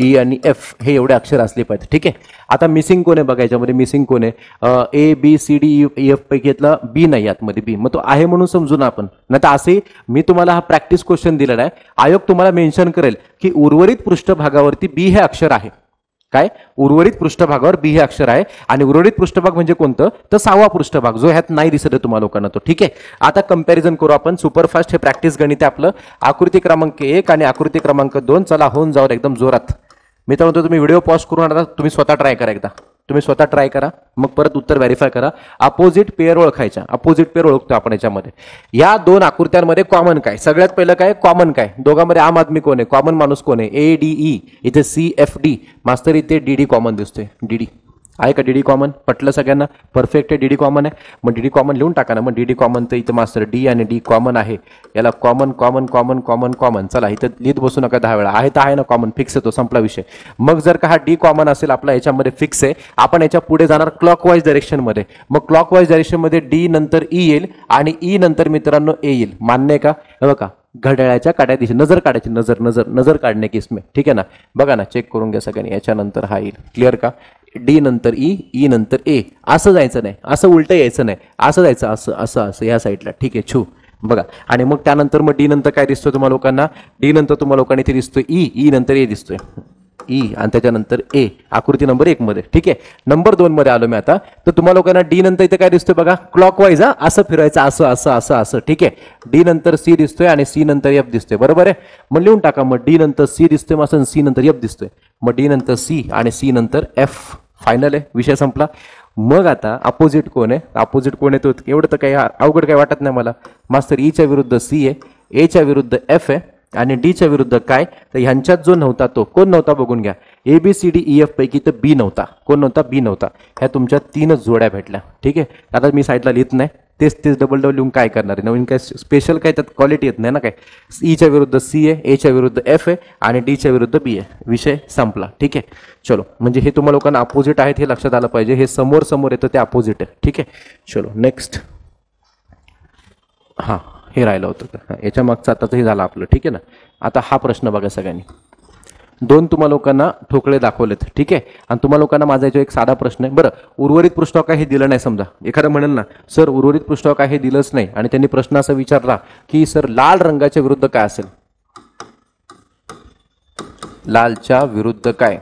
ई आणि एफ हे एवढे अक्षर असले पाहिजे. ठीक आहे. आता मिसिंग कोण आहे बघा, याच्यामध्ये मिसिंग कोण आहे? A B C D E F पैकी यातला बी नाही, यातमध्ये बी, मग तो आहे म्हणून समजू ना आपण. नाही तर असे मी तुम्हाला हा प्रॅक्टिस क्वेश्चन दिलेला आहे. आयोग तुम्हाला मेन्शन करेल की उर्वरित पृष्ठभागावरती बी हे अक्षर आहे. काय? उर्वरित पृष्ठभागावर बी हे अक्षर आहे. आणि उर्वरित पृष्ठभाग म्हणजे कोणतं? तर सहावा पृष्ठभाग, जो ह्यात नाही दिसत आहे तुम्हाला लोकांना तो. ठीक आहे. आता कंपॅरिझन करू आपण सुपरफास्ट. हे प्रॅक्टिस गणित आपलं आकृती क्रमांक एक आणि आकृती क्रमांक दोन. चला होऊन जाऊ एकदम जोरात. मी तर म्हणतो तुम्ही व्हिडिओ पॉज करून आता तुम्ही स्वतः ट्राय करा एकदा. तुम्ही स्वतः ट्राय करा, मग परत उत्तर व्हेरीफाय करा. अपोजिट पेअर ओळखायच्या. अपोजिट पेअर ओळखतो आपण याच्यामध्ये. या दोन आकृत्यांमध्ये कॉमन काय? सगळ्यात पहिलं काय कॉमन काय? दोघांमध्ये आम आदमी कोण आहे? कॉमन माणूस कोण आहे? ए डी ई, इथे सी एफ डी मास्तर, इथे डी डी कॉमन दिसतोय. डी डी आहे का? डी डी कॉमन पटलं सगळ्यांना? परफेक्ट आहे. डी डी कॉमन आहे, मग डी डी कॉमन लिहून टाका ना. मग डी डी कॉमन, तर इथं मास्तर डी आणि डी कॉमन आहे. याला common common common common common. चला इथं लिहित बसू नका दहा वेळा. आहे तर आहे ना कॉमन, फिक्स येतो, संपला विषय. मग जर का हा डी कॉमन असेल आपला याच्यामध्ये फिक्स आहे. आपण याच्या पुढे जाणार क्लॉकवाईज डायरेक्शनमध्ये. मग क्लॉकवाईज डायरेक्शनमध्ये डी नंतर ई येईल आणि ई नंतर मित्रांनो ए येईल. मान्य आहे का? हे बघा घड्याळाच्या काट्या दिशे नजर काढायची. नजर नजर नजर काढणे की इसमें. ठीक आहे ना? बघा ना, चेक करून घ्या सगळ्यांनी. याच्यानंतर हा येईल. क्लिअर का? डी नंतर ई, ई नंतर ए. असं जायचं नाही, असं उलटं यायचं नाही, असं जायचं असं असं असं या साईडला. ठीक आहे. छू बघा. आणि मग त्यानंतर मग डी नंतर काय दिसतोय तुम्हाला लोकांना? डी नंतर तुम्हाला लोकांना इथे दिसतोय ई, ई नंतर ए दिसतोय. ई आणि त्याच्यानंतर ए. आकृती नंबर एक मध्ये. ठीक आहे. नंबर दोन मध्ये आलो मी आता. तर तुम्हाला लोकांना डी नंतर इथे काय दिसतोय बघा? क्लॉकवाईज. हा असं फिरायचं, असं असं असं असं. ठीक आहे. डी नंतर सी दिसतोय आणि सी नंतर एफ दिसतोय. बरोबर आहे. मग लिहून टाका. मग डी नंतर सी दिसतोय असं, सी नंतर एफ दिसतोय. मग डी नंतर सी आणि सी नंतर एफ. फायनल आहे, विषय संपला. मग आता अपोजिट कोण आहे? अपोजिट कोण आहे तो? एवढं तर काही अवघड काही वाटत नाही मला मास्तर. ईच्या विरुद्ध सी आहे, एच्या विरुद्ध एफ आहे आणि डीच्या विरुद्ध काय? तर ह्यांच्यात जो नव्हता तो कोण नव्हता बघून घ्या. A B C D E F पैकी तर बी नव्हता. कोण नव्हता? बी नव्हता. ह्या तुमच्या तीनच जोड्या भेटल्या. ठीक आहे. आता मी साईडला लिहित नाही, तेच तेच डबल डबल लिहून काय करणार आहे? नवीन काय स्पेशल काय त्यात क्वालिटी येत नाही ना काय. ईच्या विरुद्ध सी आहे, एच्या विरुद्ध एफ आहे आणि डीच्या विरुद्ध बी आहे. विषय संपला. ठीक आहे. चलो, म्हणजे हे तुम्हाला लोकांना अपोजिट आहेत हे लक्षात आलं पाहिजे. हे समोर समोर येतं ते अपोजिट आहे. ठीक आहे. चलो नेक्स्ट. हां, हे राहिलं होतं याच्या मागचं. आता हे झालं आपलं. ठीक आहे ना. आता हा प्रश्न बघा सगळ्यांनी. दोन तुम्हाला लोकांना ठोकळे दाखवलेत. ठीक आहे. आणि तुम्हाला लोकांना माझा याचा एक साधा प्रश्न आहे. बरं, उर्वरित पृष्ठभाग काय हे दिलं नाही. समजा एखादं म्हणेल ना सर उर्वरित पृष्ठभाग काय हे दिलंच नाही, आणि त्यांनी प्रश्न असा विचारला की सर लाल रंगाच्या विरुद्ध काय असेल? लालच्या विरुद्ध काय?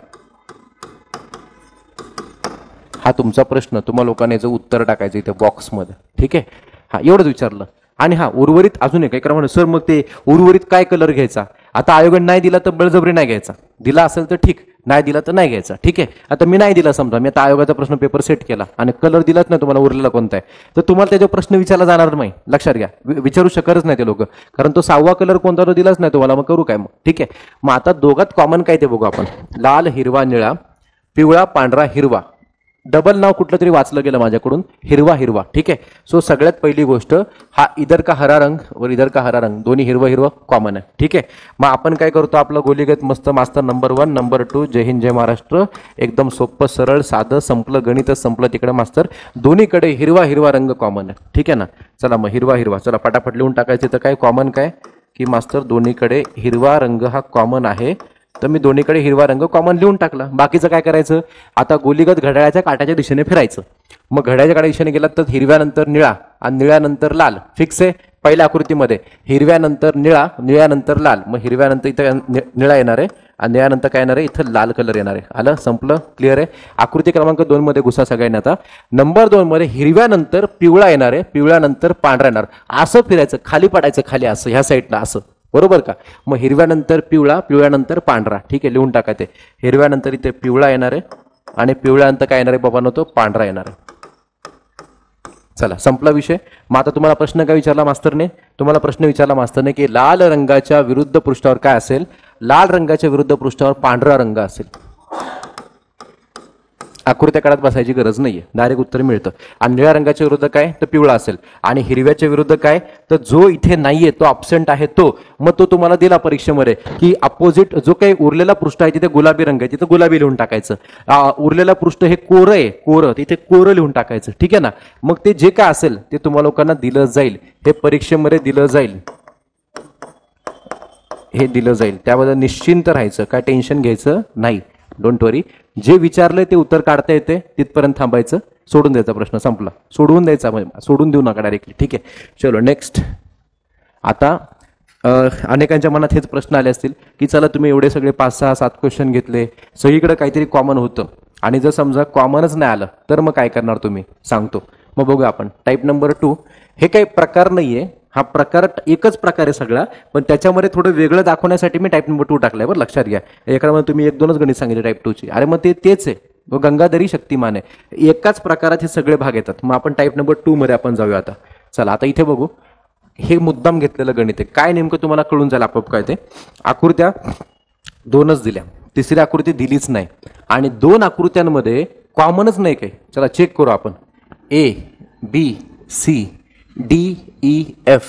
हा तुमचा प्रश्न. तुम्हाला लोकांना याचं उत्तर टाकायचं इथे बॉक्समध्ये. ठीक आहे. हा एवढंच विचारलं. आणि हा उर्वरित अजून एक काय म्हणून सर मग ते उर्वरित काय कलर घ्यायचा? आता आयोगाने नाही दिला तर बळजबरी नाही घ्यायचा. दिला असेल तर ठीक, नाही दिला तर नाही घ्यायचा. ठीक आहे. आता मी नाही दिला समजा. मी आता आयोगाचा प्रश्न पेपर सेट केला आणि कलर दिलाच नाही तुम्हाला, उरलेला कोणता आहे? तर तुम्हाला त्याच्यावर प्रश्न विचारला जाणार नाही. लक्षात घ्या. विचारू शकतच नाही ते लोक, कारण तो सहावा कलर कोणता तो दिलाच नाही तुम्हाला. मग करू काय मग? ठीक आहे. मग आता दोघात कॉमन काय ते बघू आपण. लाल, हिरवा, निळा, पिवळा, पांढरा, हिरवा. डबल नाव कुठलं तरी वाचलं गेलं माझ्याकडून, हिरवा हिरवा. ठीक आहे. सो सगळ्यात पहिली गोष्ट, हा इधर का हरा रंग व इधर का हरा रंग दोन्ही हिरवा हिरवा कॉमन आहे. ठीक आहे. मग आपण काय करतो आपलं गोलीगत मस्त मास्तर. Number one number two. जय हिंद जय महाराष्ट्र. एकदम सोपं सरळ साधं संपलं. गणितच संपलं तिकडे मास्तर. दोन्हीकडे हिरवा हिरवा रंग कॉमन आहे. ठीक आहे ना. चला मग हिरवा हिरवा. चला पटापट लिहून टाकायचं. तर काय कॉमन काय की मास्तर दोन्हीकडे हिरवा रंग हा कॉमन आहे. तर मी दोन्हीकडे हिरवा रंग कॉमन लिहून टाकला. बाकीचं काय करायचं आता? गोलीगत घड्याळाच्या काट्याच्या दिशेने फिरायचं. मग घड्याळाच्या काट्याच्या दिशेने गेलात तर हिरव्यानंतर निळा आणि निळ्यानंतर लाल. फिक्स आहे पहिल्या आकृतीमध्ये. हिरव्यानंतर निळा, निळ्यानंतर लाल. मग हिरव्यानंतर इथं निळा येणार आहे आणि निळ्यानंतर काय येणार आहे? इथं लाल कलर येणार आहे. आलं, संपलं. क्लिअर आहे. आकृती क्रमांक दोन मध्ये घुसा सगळ्यांनी आता. नंबर दोन मध्ये हिरव्यानंतर पिवळा येणार आहे, पिवळ्यानंतर पांढरा येणार. असं फिरायचं, खाली पडायचं, खाली असं ह्या साईडला असं. बरोबर का? मग हिरव्यानंतर पिवळा, पिवळ्यानंतर पांढरा. ठीक आहे. लिहून टाका ते. हिरव्यानंतर इथे पिवळा येणार आहे आणि पिवळ्यानंतर काय येणार आहे बाबांनो? तो पांढरा येणार आहे. चला संपला विषय. मग आता तुम्हाला प्रश्न काय विचारला मास्तरने? तुम्हाला प्रश्न विचारला मास्तरने की लाल रंगाच्या विरुद्ध पृष्ठावर काय असेल? लाल रंगाच्या विरुद्ध पृष्ठावर पांढरा रंग असेल. आकृत्या काळात बसायची गरज नाहीये, डायरेक्ट उत्तर मिळतं. आणि निळ्या रंगाच्या विरुद्ध काय? तर पिवळा असेल. आणि हिरव्याच्या विरुद्ध काय? तर जो इथे नाहीये तो अब्सेंट आहे तो. मग तो तुम्हाला दिला परीक्षेमध्ये की अपोजिट जो काही उरलेला पृष्ठ आहे तिथे गुलाबी रंग आहे, तिथे गुलाबी लिहून टाकायचं. उरलेला पृष्ठ हे कोरं आहे, कोरं, तिथे कोरं लिहून टाकायचं. ठीक आहे ना. मग ते जे काय असेल ते तुम्हाला लोकांना दिलं जाईल. हे परीक्षेमध्ये दिलं जाईल. हे दिलं जाईल, त्याबद्दल निश्चिंत राहायचं, काय टेन्शन घ्यायचं नाही. डोंट वरी, जे विचारले ते उत्तर काढता येते तिथपर्यंत थांबायचं, सोडून द्यायचा, प्रश्न संपला, सोडवून द्यायचा, सोडून देऊ नका डायरेक्टली. ठीक आहे, चलो नेक्स्ट. आता अनेकांच्या मनात हेच प्रश्न आले असतील की चला तुम्ही एवढे सगळे पाच सहा सात क्वेश्चन घेतले, सगळीकडे काहीतरी कॉमन होतं आणि जर समजा कॉमनच नाही आलं तर मग काय करणार तुम्ही, सांगतो. मग बघूया आपण टाईप नंबर टू. हे काही प्रकार नाही आहे, हा प्रकार एकच प्रकार आहे सगळा, पण त्याच्यामध्ये थोडं वेगळं दाखवण्यासाठी मी टाईप नंबर टू टाकलाय, बरं लक्षात घ्या. एकामध्ये तुम्ही एक दोनच गणित सांगितले टाईप टूची, अरे मग ते तेच आहे, व गंगाधरी शक्तिमान आहे, एकाच प्रकारात हे सगळे भाग येतात. मग आपण टाईप नंबर टू मध्ये आपण जाऊया आता. चला आता इथे बघू, हे मुद्दाम घेतलेलं गणित आहे, काय नेमकं तुम्हाला कळून जाईल आपोआप काय ते. आकृत्या दोनच दिल्या, तिसरी आकृती दिलीच नाही आणि दोन आकृत्यांमध्ये कॉमनच नाही काही. चला चेक करू आपण, A B C D E F.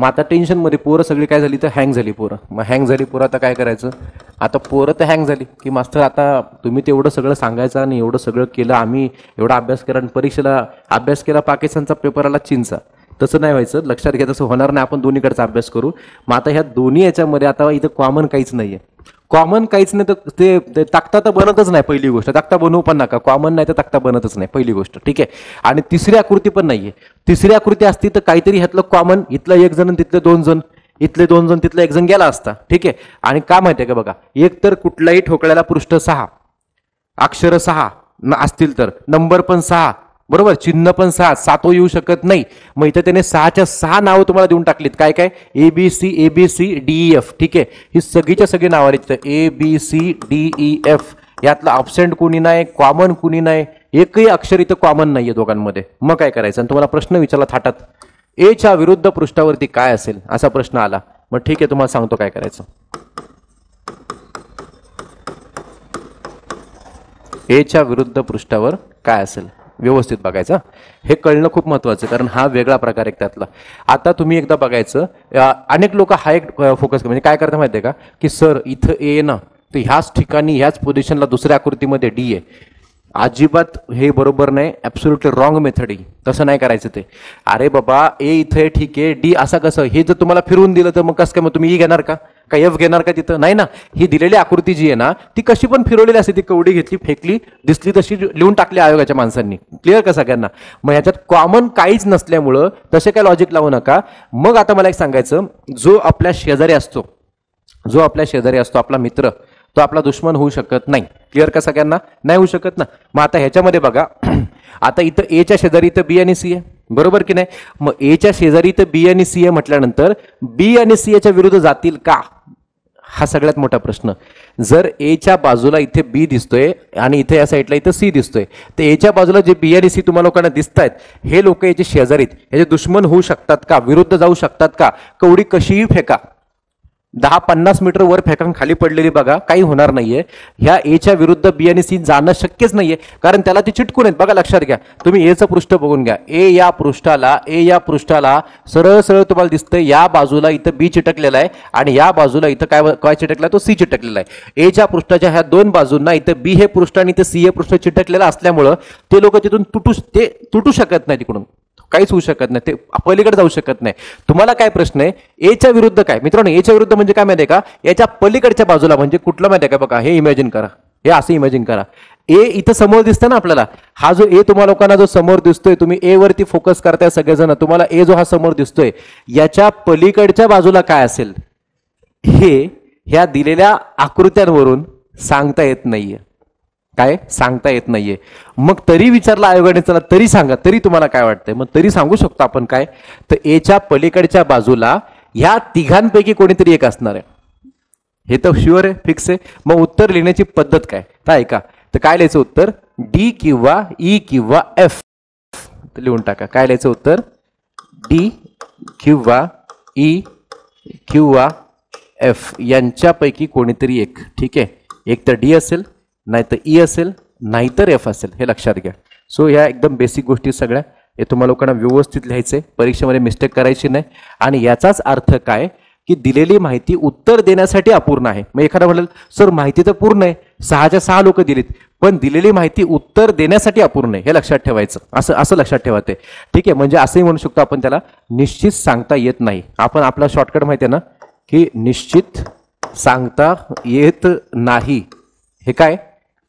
मग आता टेन्शनमध्ये पोरं सगळी काय झाली तर हँग झाली पोरं. मग हँग झाली पोरं आता काय करायचं, आता पोरं तर हँग झाली की मास्तर आता तुम्ही तेवढं सगळं सांगायचं आणि एवढं सगळं केलं, आम्ही एवढा अभ्यास केला आणि परीक्षेला अभ्यास केला, पाकिस्तानचा पेपर आला चीनचा, तसं नाही व्हायचं, लक्षात घ्या. तसं होणार नाही, आपण दोन्हीकडचा अभ्यास करू. मग आता ह्या दोन्ही याच्यामध्ये आता इथं कॉमन काहीच नाही आहे, कॉमन काहीच नाही तर ते तक्ता तर बनतच नाही, पहिली गोष्ट. तक्ता बनवू पण नका, कॉमन नाही तर तक्ता बनतच नाही, पहिली गोष्ट. ठीक आहे, आणि तिसरी आकृती पण नाही आहे, तिसरी आकृती असती तर काहीतरी ह्यातलं कॉमन, इथला एक जण तिथले दोन जण, इथले दोन जण तिथला एक जण गेला असता. ठीक आहे, आणि का माहिती आहे का बघा, एक तर कुठलाही ठोकळ्याला पृष्ठ सहा, अक्षर सहा असतील तर नंबर पण सहा, बरोबर, चिन्ह पण सहा, सातो येऊ शकत नाही. मग इथं त्याने सहाच्या सहा नावं तुम्हाला देऊन टाकलीत, काय काय, A B C, A B C D E F. ठीक आहे, ही सगळीच्या सगळी नावं आहेत तिथं, A B C D E F. यातला ऑब्सेंट कोणी नाही, कॉमन कोणी नाही, एकही अक्षर इथं कॉमन नाही आहे दोघांमध्ये. मग काय करायचं, आणि तुम्हाला प्रश्न विचारला थाटात, एच्या विरुद्ध पृष्ठावरती काय असेल असा प्रश्न आला. मग ठीक आहे, तुम्हाला सांगतो काय करायचं. एच्या विरुद्ध पृष्ठावर काय असेल व्यवस्थित बघायचं, हे कळणं खूप महत्त्वाचं, कारण हा वेगळा प्रकार एक त्यातला. आता तुम्ही एकदा बघायचं, अनेक लोक हा एक फोकस म्हणजे काय करता माहिती आहे का, की सर इथं ए ना तर ह्याच ठिकाणी ह्याच पोझिशनला दुसऱ्या आकृतीमध्ये डी आहे, अजिबात हे बरोबर नाही, ॲब्सोल्युटली रॉंग मेथड आहे, तसं नाही करायचं ते. अरे बाबा ए इथं आहे ठीक आहे, डी असं कसं, हे जर तुम्हाला फिरून दिलं तर मग कसं काय, मग तुम्ही ई घेणार का, का एफ घेणार का तिथं, नाही ना. ही दिलेली आकृती जी आहे ना ती कशी पण फिरवलेली असते, ती कवडी घेतली फेकली दिसली तशी लिहून टाकली आयोगाच्या माणसांनी, क्लिअर का सगळ्यांना. मग ह्याच्यात कॉमन काहीच नसल्यामुळं तसे काय लॉजिक लावू नका. मग आता मला एक सांगायचं, जो आपल्या शेजारी असतो, जो आपल्या शेजारी असतो आपला मित्र, तो आपला दुश्मन होऊ शकत नाही, क्लिअर का सगळ्यांना, नाही होऊ शकत ना. मग आता ह्याच्यामध्ये बघा, आता इथं एच्या शेजारी इथं बी आणि सी आहे, बरोबर की नाही. मग एच्या शेजारी इथं बी आणि सी आहे म्हटल्यानंतर बी आणि सी याच्या विरुद्ध जातील का, हा सगळ्यात मोठा प्रश्न. जर एच्या बाजूला इथे बी दिसतोय आणि इथे या साईडला इथं सी दिसतोय, तर एच्या बाजूला जे बी आणि सी तुम्हाला लोकांना दिसत आहेत, हे लोक याचे शेजारीत याचे दुश्मन होऊ शकतात का, विरुद्ध जाऊ शकतात का. कवडी कशीही फेका, दहा पन्नास मीटर वर फेकान खाली पडलेली बघा, काही होणार नाहीये. ह्या एच्या विरुद्ध बी आणि सी जाणं शक्यच नाहीये, कारण त्याला ती चिटकून आहेत. बघा लक्षात घ्या, तुम्ही एचं पृष्ठ बघून घ्या, ए या पृष्ठाला, ए या पृष्ठाला सरळ सरळ तुम्हाला दिसतंय, या बाजूला इथं बी चिटकलेला आहे आणि या बाजूला इथं काय काय चिटकला तो सी चिटकलेला आहे. एच्या पृष्ठाच्या ह्या दोन बाजूंना इथं बी हे पृष्ठ आणि इथं सी हे पृष्ठ चिटकलेलं असल्यामुळं ते लोक तिथून तुटू ते तुटू शकत नाही, तिकडून काहीच होऊ शकत नाही, ते पलीकडे जाऊ शकत नाही. तुम्हाला काय प्रश्न आहे, एच्या विरुद्ध काय मित्रांनो, एच्या विरुद्ध म्हणजे काय माहिती आहे का, याच्या पलीकडच्या बाजूला म्हणजे कुठलं माहिती आहे का बघा, हे इमॅजिन करा, हे असं इमॅजिन करा, ए इथं समोर दिसतं ना आपल्याला, हा जो ए तुम्हाला लोकांना जो समोर दिसतोय, तुम्ही ए वरती फोकस करताय सगळेजण, तुम्हाला ए जो हा समोर दिसतोय, याच्या पलीकडच्या बाजूला काय असेल हे ह्या दिलेल्या आकृत्यांवरून सांगता येत नाहीये, काय सांगता येत नाहीये. मग तरी विचारला आयोगाने, चला तरी सांगा, तरी तुम्हाला काय वाटतंय, मग तरी सांगू शकतो आपण काय, तर एच्या पलीकडच्या बाजूला ह्या तिघांपैकी कोणीतरी एक असणार आहे, हे तर शुअर आहे, फिक्स आहे. मग उत्तर लिहिण्याची पद्धत काय तर ऐका, तर काय लिहायचं उत्तर, डी किंवा ई किंवा एफ लिहून टाका. काय लिहायचं उत्तर, डी किंवा ई किंवा एफ यांच्यापैकी कोणीतरी एक. ठीक आहे, एक तर डी असेल, नाही तर ई असेल, नाहीतर एफ असेल, हे लक्षात घ्या. सो ह्या एकदम बेसिक गोष्टी सगळ्या, हे तुम्हाला लोकांना व्यवस्थित लिहायचं आहे, परीक्षेमध्ये मिस्टेक करायची नाही. आणि याचाच अर्थ काय, की दिलेली माहिती उत्तर देण्यासाठी अपूर्ण आहे. मग एखादा म्हणाल सर माहिती तर पूर्ण आहे, सहाच्या सहा लोक दिलीत, पण दिलेली माहिती उत्तर देण्यासाठी अपूर्ण आहे, हे लक्षात ठेवायचं, असं असं लक्षात ठेवा ते. ठीक आहे, म्हणजे असंही म्हणू शकतो आपण, त्याला निश्चित सांगता येत नाही. आपण आपला शॉर्टकट माहिती आहे ना, की निश्चित सांगता येत नाही. हे काय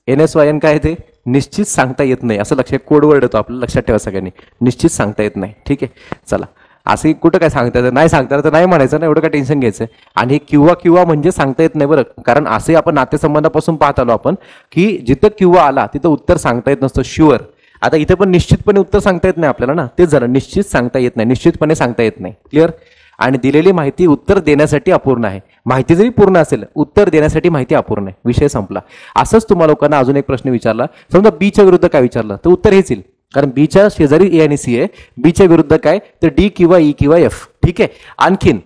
एन एस वायन काय ते निश्चित सांगता येत नाही असं लक्षात कोडवर्ड येतो आपल्याला लक्षात ठेवा सगळ्यांनी निश्चित सांगता येत नाही. ठीक आहे चला असं कुठं काय सांगता येतं नाही सांगता तर नाही म्हणायचं ना एवढं काय टेन्शन घ्यायचं. आणि किंवा किंवा म्हणजे सांगता येत नाही बरं कारण असे आपण नातेसंबंधापासून पाहत आलो आपण की जिथं किंवा आला तिथं उत्तर सांगता येत नसतं शुअर. आता इथे पण निश्चितपणे उत्तर सांगता येत नाही आपल्याला ना तेच झालं निश्चित सांगता येत नाही निश्चितपणे सांगता येत नाही क्लिअर. आणि दिलेली माहिती उत्तर देण्यासाठी अपूर्ण आहे माहिती जरी पूर्ण असेल उत्तर देण्यासाठी माहिती अपूर्ण आहे विषय संपला. असंच तुम्हाला लोकांना अजून एक प्रश्न विचारला समजा बीच्या विरुद्ध काय विचारलं तर उत्तर हेच येईल कारण बीच्या शेजारी ए आणि सी आहे बीच्या विरुद्ध काय तर डी किंवा ई किंवा एफ. ठीक आहे आणखीन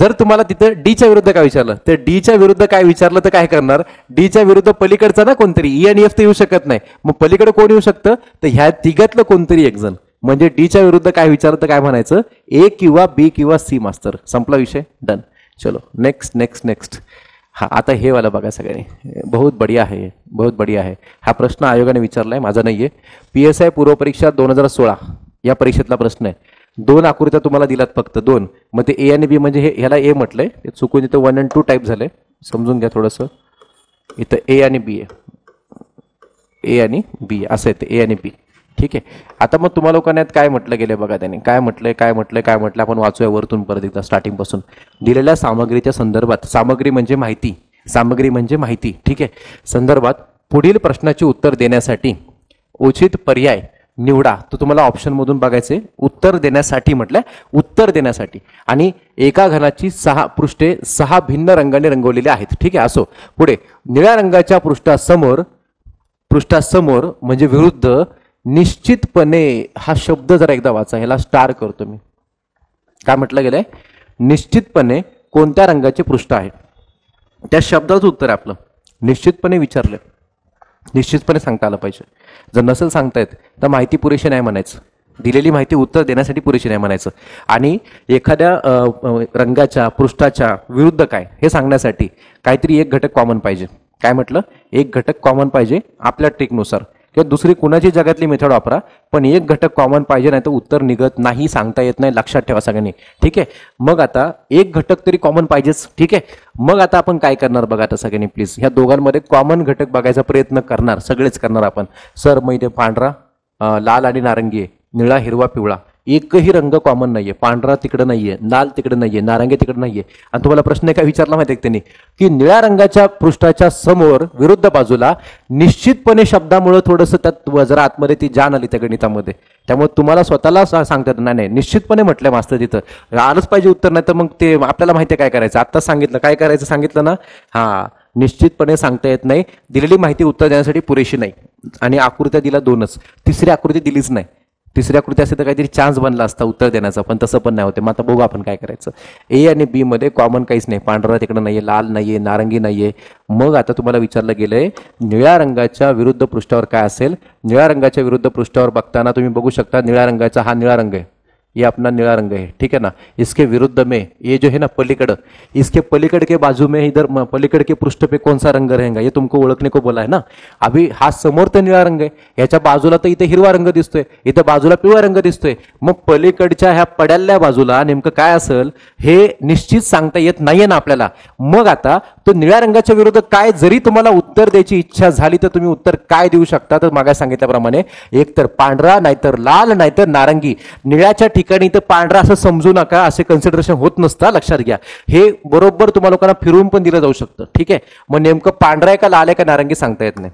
जर तुम्हाला तिथं डीच्या विरुद्ध काय विचारलं तर डीच्या विरुद्ध काय विचारलं तर काय करणार डीच्या विरुद्ध पलीकडचा ना कोणतरी ई आणि एफ तर येऊ शकत नाही मग पलीकडे कोण येऊ शकतं तर ह्या तिघातलं कोणतरी एक जण म्हणजे डीच्या विरुद्ध काय विचारलं तर काय म्हणायचं ए किंवा बी किंवा सी मास्तर. संपला विषय डन. चलो नेक्स्ट नेक्स्ट नेक्स्ट. हा आता हे वाला बघा सगळ्यांनी बहुत बढ़िया है बहुत बढ़िया है. हा प्रश्न आयोगाने विचारला आहे माझा नाही आहे. पी एस आय पूर्व परीक्षा दोन हजार सोळा या परीक्षेतला प्रश्न आहे. दोन आकृत्या तुम्हाला दिलात फक्त दोन मग ते ए आणि बी म्हणजे हे ह्याला ए म्हटलंय ते चुकून इथं वन अँड टू टाईप झालंय समजून घ्या थोडंसं. इथं ए आणि बी आहे ए आणि बी असं आहे ते ए आणि बी. ठीक आहे आता मग तुम्हाला लोकांना काय म्हटलं गेलं बघा त्याने काय म्हटलंय काय म्हटलंय काय म्हटलं आपण वाचूया वरतून परत एकदा स्टार्टिंगपासून. दिलेल्या सामग्रीच्या संदर्भात सामग्री म्हणजे माहिती सामग्री म्हणजे माहिती ठीक आहे संदर्भात पुढील प्रश्नाचे उत्तर देण्यासाठी उचित पर्याय निवडा. तो तुम्हाला ऑप्शनमधून बघायचे उत्तर देण्यासाठी म्हटलं उत्तर देण्यासाठी आणि एका घनाची सहा पृष्ठे सहा भिन्न रंगाने रंगवलेली आहेत. ठीक आहे असो पुढे निळ्या रंगाच्या पृष्ठासमोर पृष्ठासमोर म्हणजे विरुद्ध निश्चितपणे हा शब्द जरा एकदा वाचा ह्याला स्टार करतो मी. काय म्हटलं गेलंय निश्चितपणे कोणत्या रंगाचे पृष्ठ आहे त्या शब्दाचं उत्तर आहे आपलं निश्चितपणे विचारलं निश्चितपणे सांगता आलं पाहिजे. जर नसेल सांगतायत तर माहिती पुरेशी नाही म्हणायचं दिलेली माहिती उत्तर देण्यासाठी पुरेशी नाही म्हणायचं आणि एखाद्या रंगाच्या पृष्ठाच्या विरुद्ध काय हे सांगण्यासाठी काहीतरी एक घटक कॉमन पाहिजे. काय म्हटलं एक घटक कॉमन पाहिजे आपल्या ट्रिकनुसार किंवा दुसरी कुणाची जगातली मेथड वापरा पण एक घटक कॉमन पाहिजे नाही तर उत्तर निघत नाही सांगता येत नाही लक्षात ठेवा सगळ्यांनी. ठीक आहे मग आता एक घटक तरी कॉमन पाहिजेच. ठीक आहे मग आता आपण काय करणार बघा आता सगळ्यांनी प्लीज ह्या दोघांमध्ये कॉमन घटक बघायचा प्रयत्न करणार सगळेच करणार आपण. सर मग इथे पांढरा लाल आणि नारंगी निळा हिरवा पिवळा एकही रंग कॉमन नाहीये पांढरा तिकडे नाहीये लाल तिकडे नाहीये नारंगी तिकडे नाहीये. आणि तुम्हाला प्रश्न काय विचारला माहिती आहे त्यांनी की निळ्या रंगाच्या पृष्ठाच्या समोर विरुद्ध बाजूला निश्चितपणे शब्दामुळे थोडंसं त्यात जरा आतमध्ये ती जाण आली त्या गणितामध्ये त्यामुळे तुम्हाला स्वतःला सांगतात नाही नाही निश्चितपणे म्हटलंय मास्तर तिथं आलंच पाहिजे उत्तर नाही तर मग ते आपल्याला माहिती आहे काय करायचं. आत्ताच सांगितलं काय करायचं सांगितलं ना हां निश्चितपणे सांगता येत नाही दिलेली माहिती उत्तर देण्यासाठी पुरेशी नाही आणि आकृत्या दिला दोनच तिसरी आकृती दिलीच नाही तिसऱ्या कृती असेल तर काहीतरी चान्स बनला असता उत्तर देण्याचा पण तसं पण नाही होते. मग आता बघू आपण काय करायचं ए आणि बी मध्ये कॉमन काहीच नाही पांढरा तिकडं नाहीये लाल नाहीये नारंगी नाहीये. मग आता तुम्हाला विचारलं गेलंय निळ्या रंगाच्या विरुद्ध पृष्ठावर काय असेल निळ्या रंगाच्या विरुद्ध पृष्ठावर बघताना तुम्ही बघू शकता निळ्या रंगाचा हा निळा रंग आहे ये अपना निळा रंग है. ठीक है ना इसके विरुद्ध में ये जो है ना पलीकड़ इसके पलीकड़ के बाजू में इधर पलीकड़ के पृष्ठ पे कौन सा रंग रहेगा ये तुमको ओळखने को बोला है ना. अभी हा समोर तो निळा रंग है याच्या बाजूला तर इथे हिरवा रंग दिसतोय इथे बाजूला पिवळा रंग दिसतोय मग पलीकडच्या ह्या पड्याल्या बाजूला नेमकं काय असेल हे निश्चित सांगता येत नाहीये ना आपल्याला. मग आता तो निळ्या रंगाच्या विरुद्ध काय जरी तुम्हाला उत्तर द्यायची इच्छा झाली तर तुम्ही उत्तर काय देऊ शकता तर मागे सांगितल्याप्रमाणे एकतर पांढरा नाहीतर लाल नाहीतर नारंगी निळ्याच्या ठिकाणी तर पांढरा असं समजू नका असे कन्सिडरेशन होत नसतं लक्षात घ्या. हे बरोबर तुम्हाला लोकांना फिरवून पण दिलं जाऊ शकतं. ठीक आहे मग नेमकं पांढरा आहे का लाल आहे का नारंगी सांगता येत नाही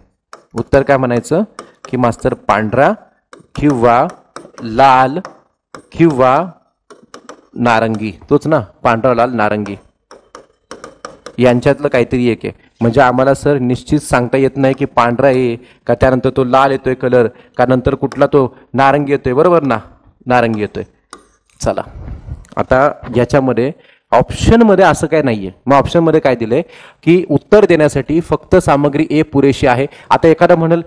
उत्तर काय म्हणायचं की मास्तर पांढरा किंवा लाल किंवा नारंगी तोच ना पांढरा लाल नारंगी यांच्यातलं काहीतरी एक आहे म्हणजे आम्हाला सर निश्चित सांगता येत नाही की पांढरा आहे का त्यानंतर तो लाल येतोय कलर का नंतर कुठला तो नारंगी येतोय बरोबर ना नारंगी येतोय. चला आता याच्यामध्ये ऑप्शनमध्ये असं काय नाहीये मग ऑप्शनमध्ये काय दिलंय की उत्तर देण्यासाठी फक्त सामग्री ए पुरेशी आहे. आता एखादा म्हणेल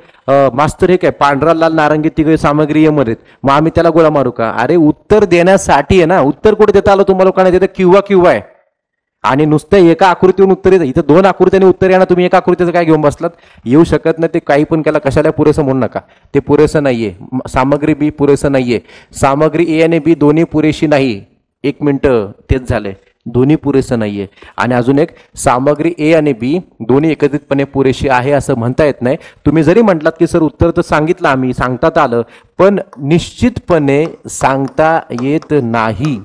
मास्तर हे काय पांढरा लाल नारंगी तिघे सामग्री ए मध्ये मग आम्ही त्याला गोळा मारू का अरे उत्तर देण्यासाठी आहे ना उत्तर कुठे देता आलं तुम्हाला लोकांना देतं किंवा किंवा आहे आणि नुसत्या एका आकृतीवरून उत्तर येतं इथं दोन आकृत्याने उत्तर येणार तुम्ही एका आकृतीचं काय घेऊन बसलात येऊ शकत नाही ते काही पण केला कशाला पुरेसं म्हणू नका ते पुरेसं नाहीये. सामग्री बी पुरेसं नाहीये सामग्री ए आणि बी दोन्ही पुरेशी नाही एक मिनटं तेच झाले दोन्ही पुरेसे नाहीये। आणि अजून एक, सामग्री ए आणि बी दोन्ही एकत्रितपणे पुरेशी आहे असं म्हणता येत नाही। तुम्ही जरी म्हटलात की सर उत्तर तर सांगितलं आम्ही, सांगतात आलं, पण निश्चितपणे सांगता येत नाही।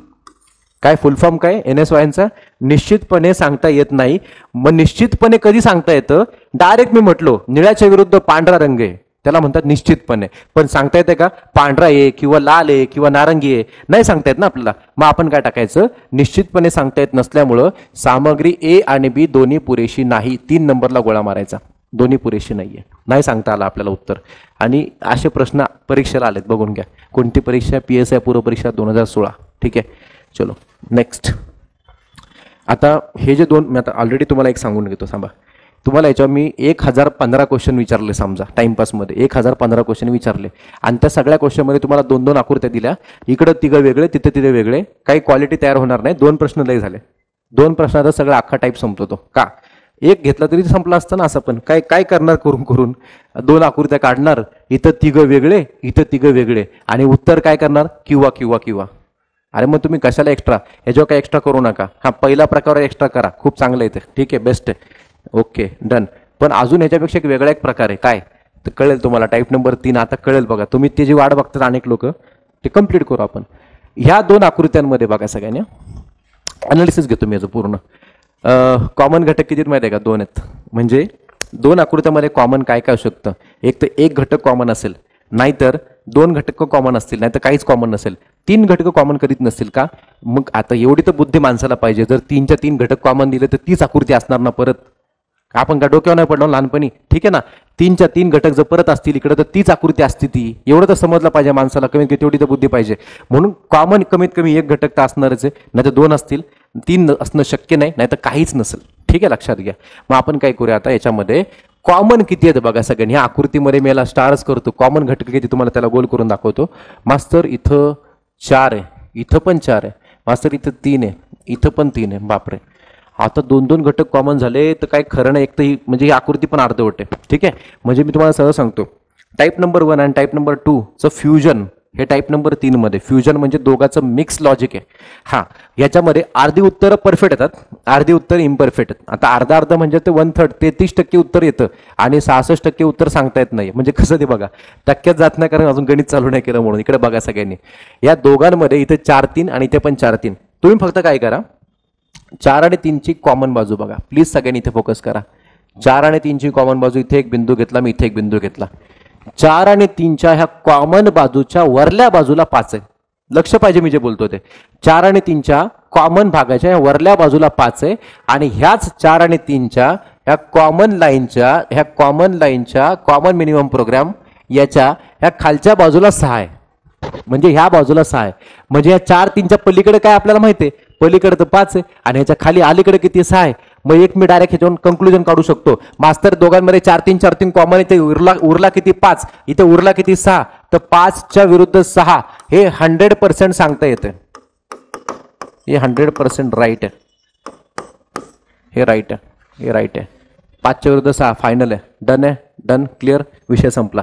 काय फुल फॉर्म काय एनएसवायचा? निश्चितपणे सांगता येत नाही। मग निश्चितपणे कधी सांगता येतं? डायरेक्ट मी म्हटलो निळ्याच्या विरुद्ध पांढरा रंग आहे त्याला म्हणतात निश्चितपणे। पण सांगता येते का पांढरा आहे किंवा लाल आहे किंवा नारंगी आहे? नाही सांगता येत ना आपल्याला। मग आपण काय टाकायचं? निश्चितपणे सांगता येत नसल्यामुळं सामग्री ए आणि बी दोन्ही पुरेशी नाही, तीन नंबरला गोळा मारायचा, दोन्ही पुरेशी नाहीये, नाही सांगता आलं आपल्याला उत्तर। आणि असे प्रश्न परीक्षेला आलेत, बघून घ्या। कोणती परीक्षा? पीएसआय पूर्व परीक्षा दोन हजार सोळा। ठीक आहे, चलो नेक्स्ट। आता हे जे दोन, मी आता ऑलरेडी तुम्हाला एक सांगून घेतो, सांभा तुम्हाला याच्यावर मी एक हजार पंधरा क्वेश्चन विचारले समजा टाइमपासमध्ये, एक हजार पंधरा क्वेश्चन विचारले आणि त्या सगळ्या क्वेश्चनमध्ये तुम्हाला दोन दोन आकृत्या दिल्या, इकडं तिघं वेगळे तिथे तिथे वेगळे, काही क्वालिटी तयार होणार नाही। दोन प्रश्न लय झाले, दोन प्रश्नाचा सगळा अख्खा टाईप संपतो तो का? एक घेतला तरी संपला असता ना असं, पण काय काय करणार करून करून दोन आकृत्या काढणार, इथं तिघं वेगळे इथं तिघं वेगळे आणि उत्तर काय करणार? किंवा किंवा किंवा। अरे मग तुम्ही कशाला एक्स्ट्रा, याच्यावर काय एक्स्ट्रा करू नका। हा पहिला प्रकार एक्स्ट्रा करा, खूप चांगलं येतं, ठीक आहे, बेस्ट आहे, ओके डन। पण अजून याच्यापेक्षा एक वेगळा एक प्रकार आहे, काय तर कळेल तुम्हाला टाईप नंबर तीन, आता कळेल बघा, तुम्ही ते जी वाट बघतात अनेक लोक, ते कंप्लीट करू आपण। ह्या दोन आकृत्यांमध्ये बघा सगळ्यांनी अनालिसिस घेतो मी याचं पूर्ण। कॉमन घटक किती माहिती आहे का? दोन आहेत, म्हणजे दोन आकृत्यामध्ये कॉमन काय काय असू शकतं? एक तर एक घटक कॉमन असेल, नाहीतर दोन घटक कॉमन असतील, नाहीतर काहीच कॉमन नसेल, तीन घटक कॉमन करीत नसतील का? मग आता एवढी तर बुद्धी माणसाला पाहिजे, जर तीनच्या तीन घटक कॉमन दिले तर तीच आकृती असणार ना परत, आपण का डोक्यावर नाही पडलो लहानपणी? ठीक आहे ना, तीनच्या तीन घटक जर परत असतील इकडे तर तीच आकृती असते ती, एवढं तर समजलं पाहिजे माणसाला, कमीत कमी तेवढी तर बुद्धी पाहिजे। म्हणून कॉमन कमीत कमी एक घटक तर असणारच आहे, नाही तर दोन असतील, तीन असणं शक्य नाही, नाहीतर काहीच नसेल, ठीक आहे, लक्षात घ्या। मग आपण काय करूया आता, याच्यामध्ये कॉमन किती आहेत बघा सगळ्यांनी, ह्या आकृतीमध्ये मी याला स्टार्स करतो, कॉमन घटक किती तुम्हाला त्याला गोल करून दाखवतो। मास्तर इथं चार आहे, इथं पण चार आहे, मास्तर इथं तीन आहे, इथं पण तीन आहे, बापरे आता दोन दोन घटक कॉमन झाले तर काय खरं नाही, एक तर ही म्हणजे ही आकृती पण अर्धवट आहे, ठीक आहे। म्हणजे मी तुम्हाला सहज सांगतो, टाईप नंबर वन आणि टाईप नंबर टूचं फ्युजन हे टाईप नंबर तीनमध्ये, फ्युजन म्हणजे दोघाचं मिक्स लॉजिक आहे। हां, याच्यामध्ये अर्धी उत्तरं परफेक्ट येतात, अर्धी उत्तर इम्परफेक्ट आहेत। आता अर्धा अर्धा म्हणजे ते वन थर्ड, तेहतीस टक्के उत्तर येतं आणि सहासष्ट टक्के उत्तर सांगता येत नाही, म्हणजे कसं ते बघा, टक्क्यात जात नाही कारण अजून गणित चालू नाही केलं म्हणून। इकडे बघा सगळ्यांनी, या दोघांमध्ये इथे चार तीन आणि इथे पण चार तीन, तुम्ही फक्त काय करा, चार आणि तीनची कॉमन बाजू बघा, प्लीज सगळ्यांनी इथे फोकस करा, चार आणि तीनची कॉमन बाजू, इथे एक बिंदू घेतला मी, इथे एक बिंदू घेतला, चार आणि तीनच्या ह्या कॉमन बाजूच्या वरल्या बाजूला पाच आहे, लक्ष पाहिजे मी जे बोलतो ते, चार आणि तीनच्या कॉमन भागाच्या ह्या वरल्या बाजूला पाच आहे आणि ह्याच चार आणि तीनच्या ह्या कॉमन लाईनच्या ह्या कॉमन लाईनच्या कॉमन मिनिमम प्रोग्राम याच्या ह्या खालच्या बाजूला सहा आहे, म्हणजे ह्या बाजूला सहा आहे, म्हणजे ह्या चार तीनच्या पलीकडे काय आपल्याला माहिती आहे, पलीकडे तर पाच आहे आणि ह्याच्या खाली अलीकडे किती सहा आहे। मग एक मी डायरेक्ट ह्याच्यावर कन्क्लुजन काढू शकतो, मास्तर दोघांमध्ये चार तीन चार तीन कॉमन, इथे उरला उरला किती पाच, इथे उरला किती सहा, तर पाचच्या विरुद्ध सहा हे हंड्रेड पर्सेंट सांगता येतं, हे हंड्रेड पर्सेंट राईट आहे, हे राईट आहे, हे राईट आहे, पाचच्या विरुद्ध सहा फायनल आहे, डन आहे, डन, क्लिअर, विषय संपला।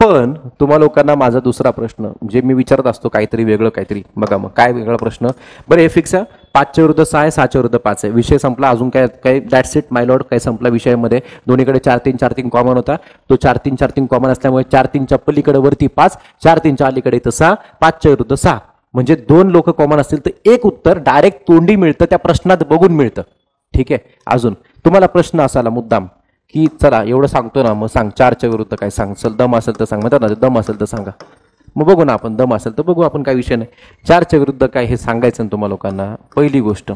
पण तुम्हा लोकांना माझा दुसरा प्रश्न, जे मी विचारत असतो काहीतरी वेगळं काहीतरी, बघा मग काय वेगळा प्रश्न, बरं हे फिक्स आहे, पाचच्या विरुद्ध सहा आहे, सहाच्या विरुद्ध पाच आहे, विषय संपला, अजून काय काय दॅट्स इट माय लॉर्ड, काय संपला विषयामध्ये। दोन्हीकडे चार तीन चार तीन कॉमन होता, तो चार तीन चार तीन कॉमन असल्यामुळे चार तीनच्या पलीकडे वरती पाच, चार तीनच्या अलीकडे इथं सहा, पाचच्या विरुद्ध सहा, म्हणजे दोन लोक कॉमन असतील तर एक उत्तर डायरेक्ट तोंडी मिळतं, त्या प्रश्नात बघून मिळतं, ठीक आहे। अजून तुम्हाला प्रश्न असाला मुद्दाम की चला एवढं सांगतो ना, मग सांग चारच्या विरुद्ध काय सांग, चल दम असेल तर सांग, म्हणतात ना दम असेल तर सांगा, मग बघू ना आपण, दम असेल तर बघू आपण, काय विषय नाही। चारच्या विरुद्ध काय हे सांगायचं ना तुम्हाला लोकांना। पहिली गोष्ट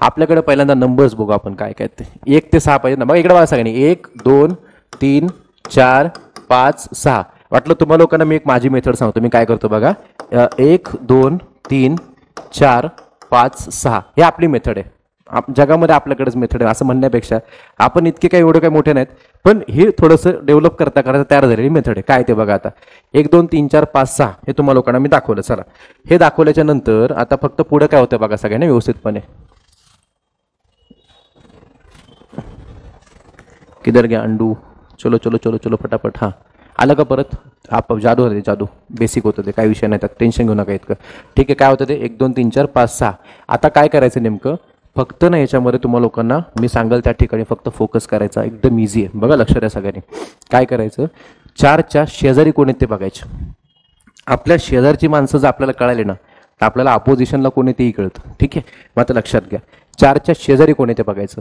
आपल्याकडे पहिल्यांदा नंबर्स बघू आपण काय काय ते, एक ते सहा पाहिजे ना, मग इकडे बघा सगळ्यांनी, एक दोन तीन चार पाच सहा। वाटलं तुम्हाला लोकांना मी एक माझी मेथड सांगतो, मी काय करतो बघा, एक दोन तीन चार पाच सहा हे आपली मेथड आहे, आप जगामध्ये आपल्याकडेच मेथड आहे असं म्हणण्यापेक्षा आपण इतके काही एवढे काही मोठे नाहीत, पण हे थोडंसं डेव्हलप करता करता तयार झालेली मेथड आहे। काय ते बघा आता, एक दोन तीन चार पाच सहा हे तुम्हाला लोकांना मी दाखवलं, चला हे दाखवल्याच्या नंतर आता फक्त पुढे काय होतं बघा सगळ्यांना व्यवस्थितपणे, किधर गया अंडू, चलो चलो चलो चलो फटाफट। हां आलं का परत? हा जादू होतं ते, जादू बेसिक होतं ते, काही विषय नाही, त्यात टेन्शन घेऊ नका इतकं. ठीक आहे, काय होतं ते एक दोन तीन चार पाच सहा. आता काय करायचं नेमकं, फक्त ना याच्यामध्ये तुम्हाला लोकांना मी सांगाल त्या ठिकाणी फक्त फोकस करायचा, एकदम इझी आहे. बघा लक्षात द्या सगळ्यांनी, काय करायचं, चारच्या शेजारी कोण आहेत ते बघायचं. आपल्या शेजारची माणसं जर आपल्याला कळाली ना तर आपल्याला अपोजिशनला कोण आहे तेही कळतं. ठीक आहे, मग आता लक्षात घ्या, चारच्या शेजारी कोण आहे ते बघायचं.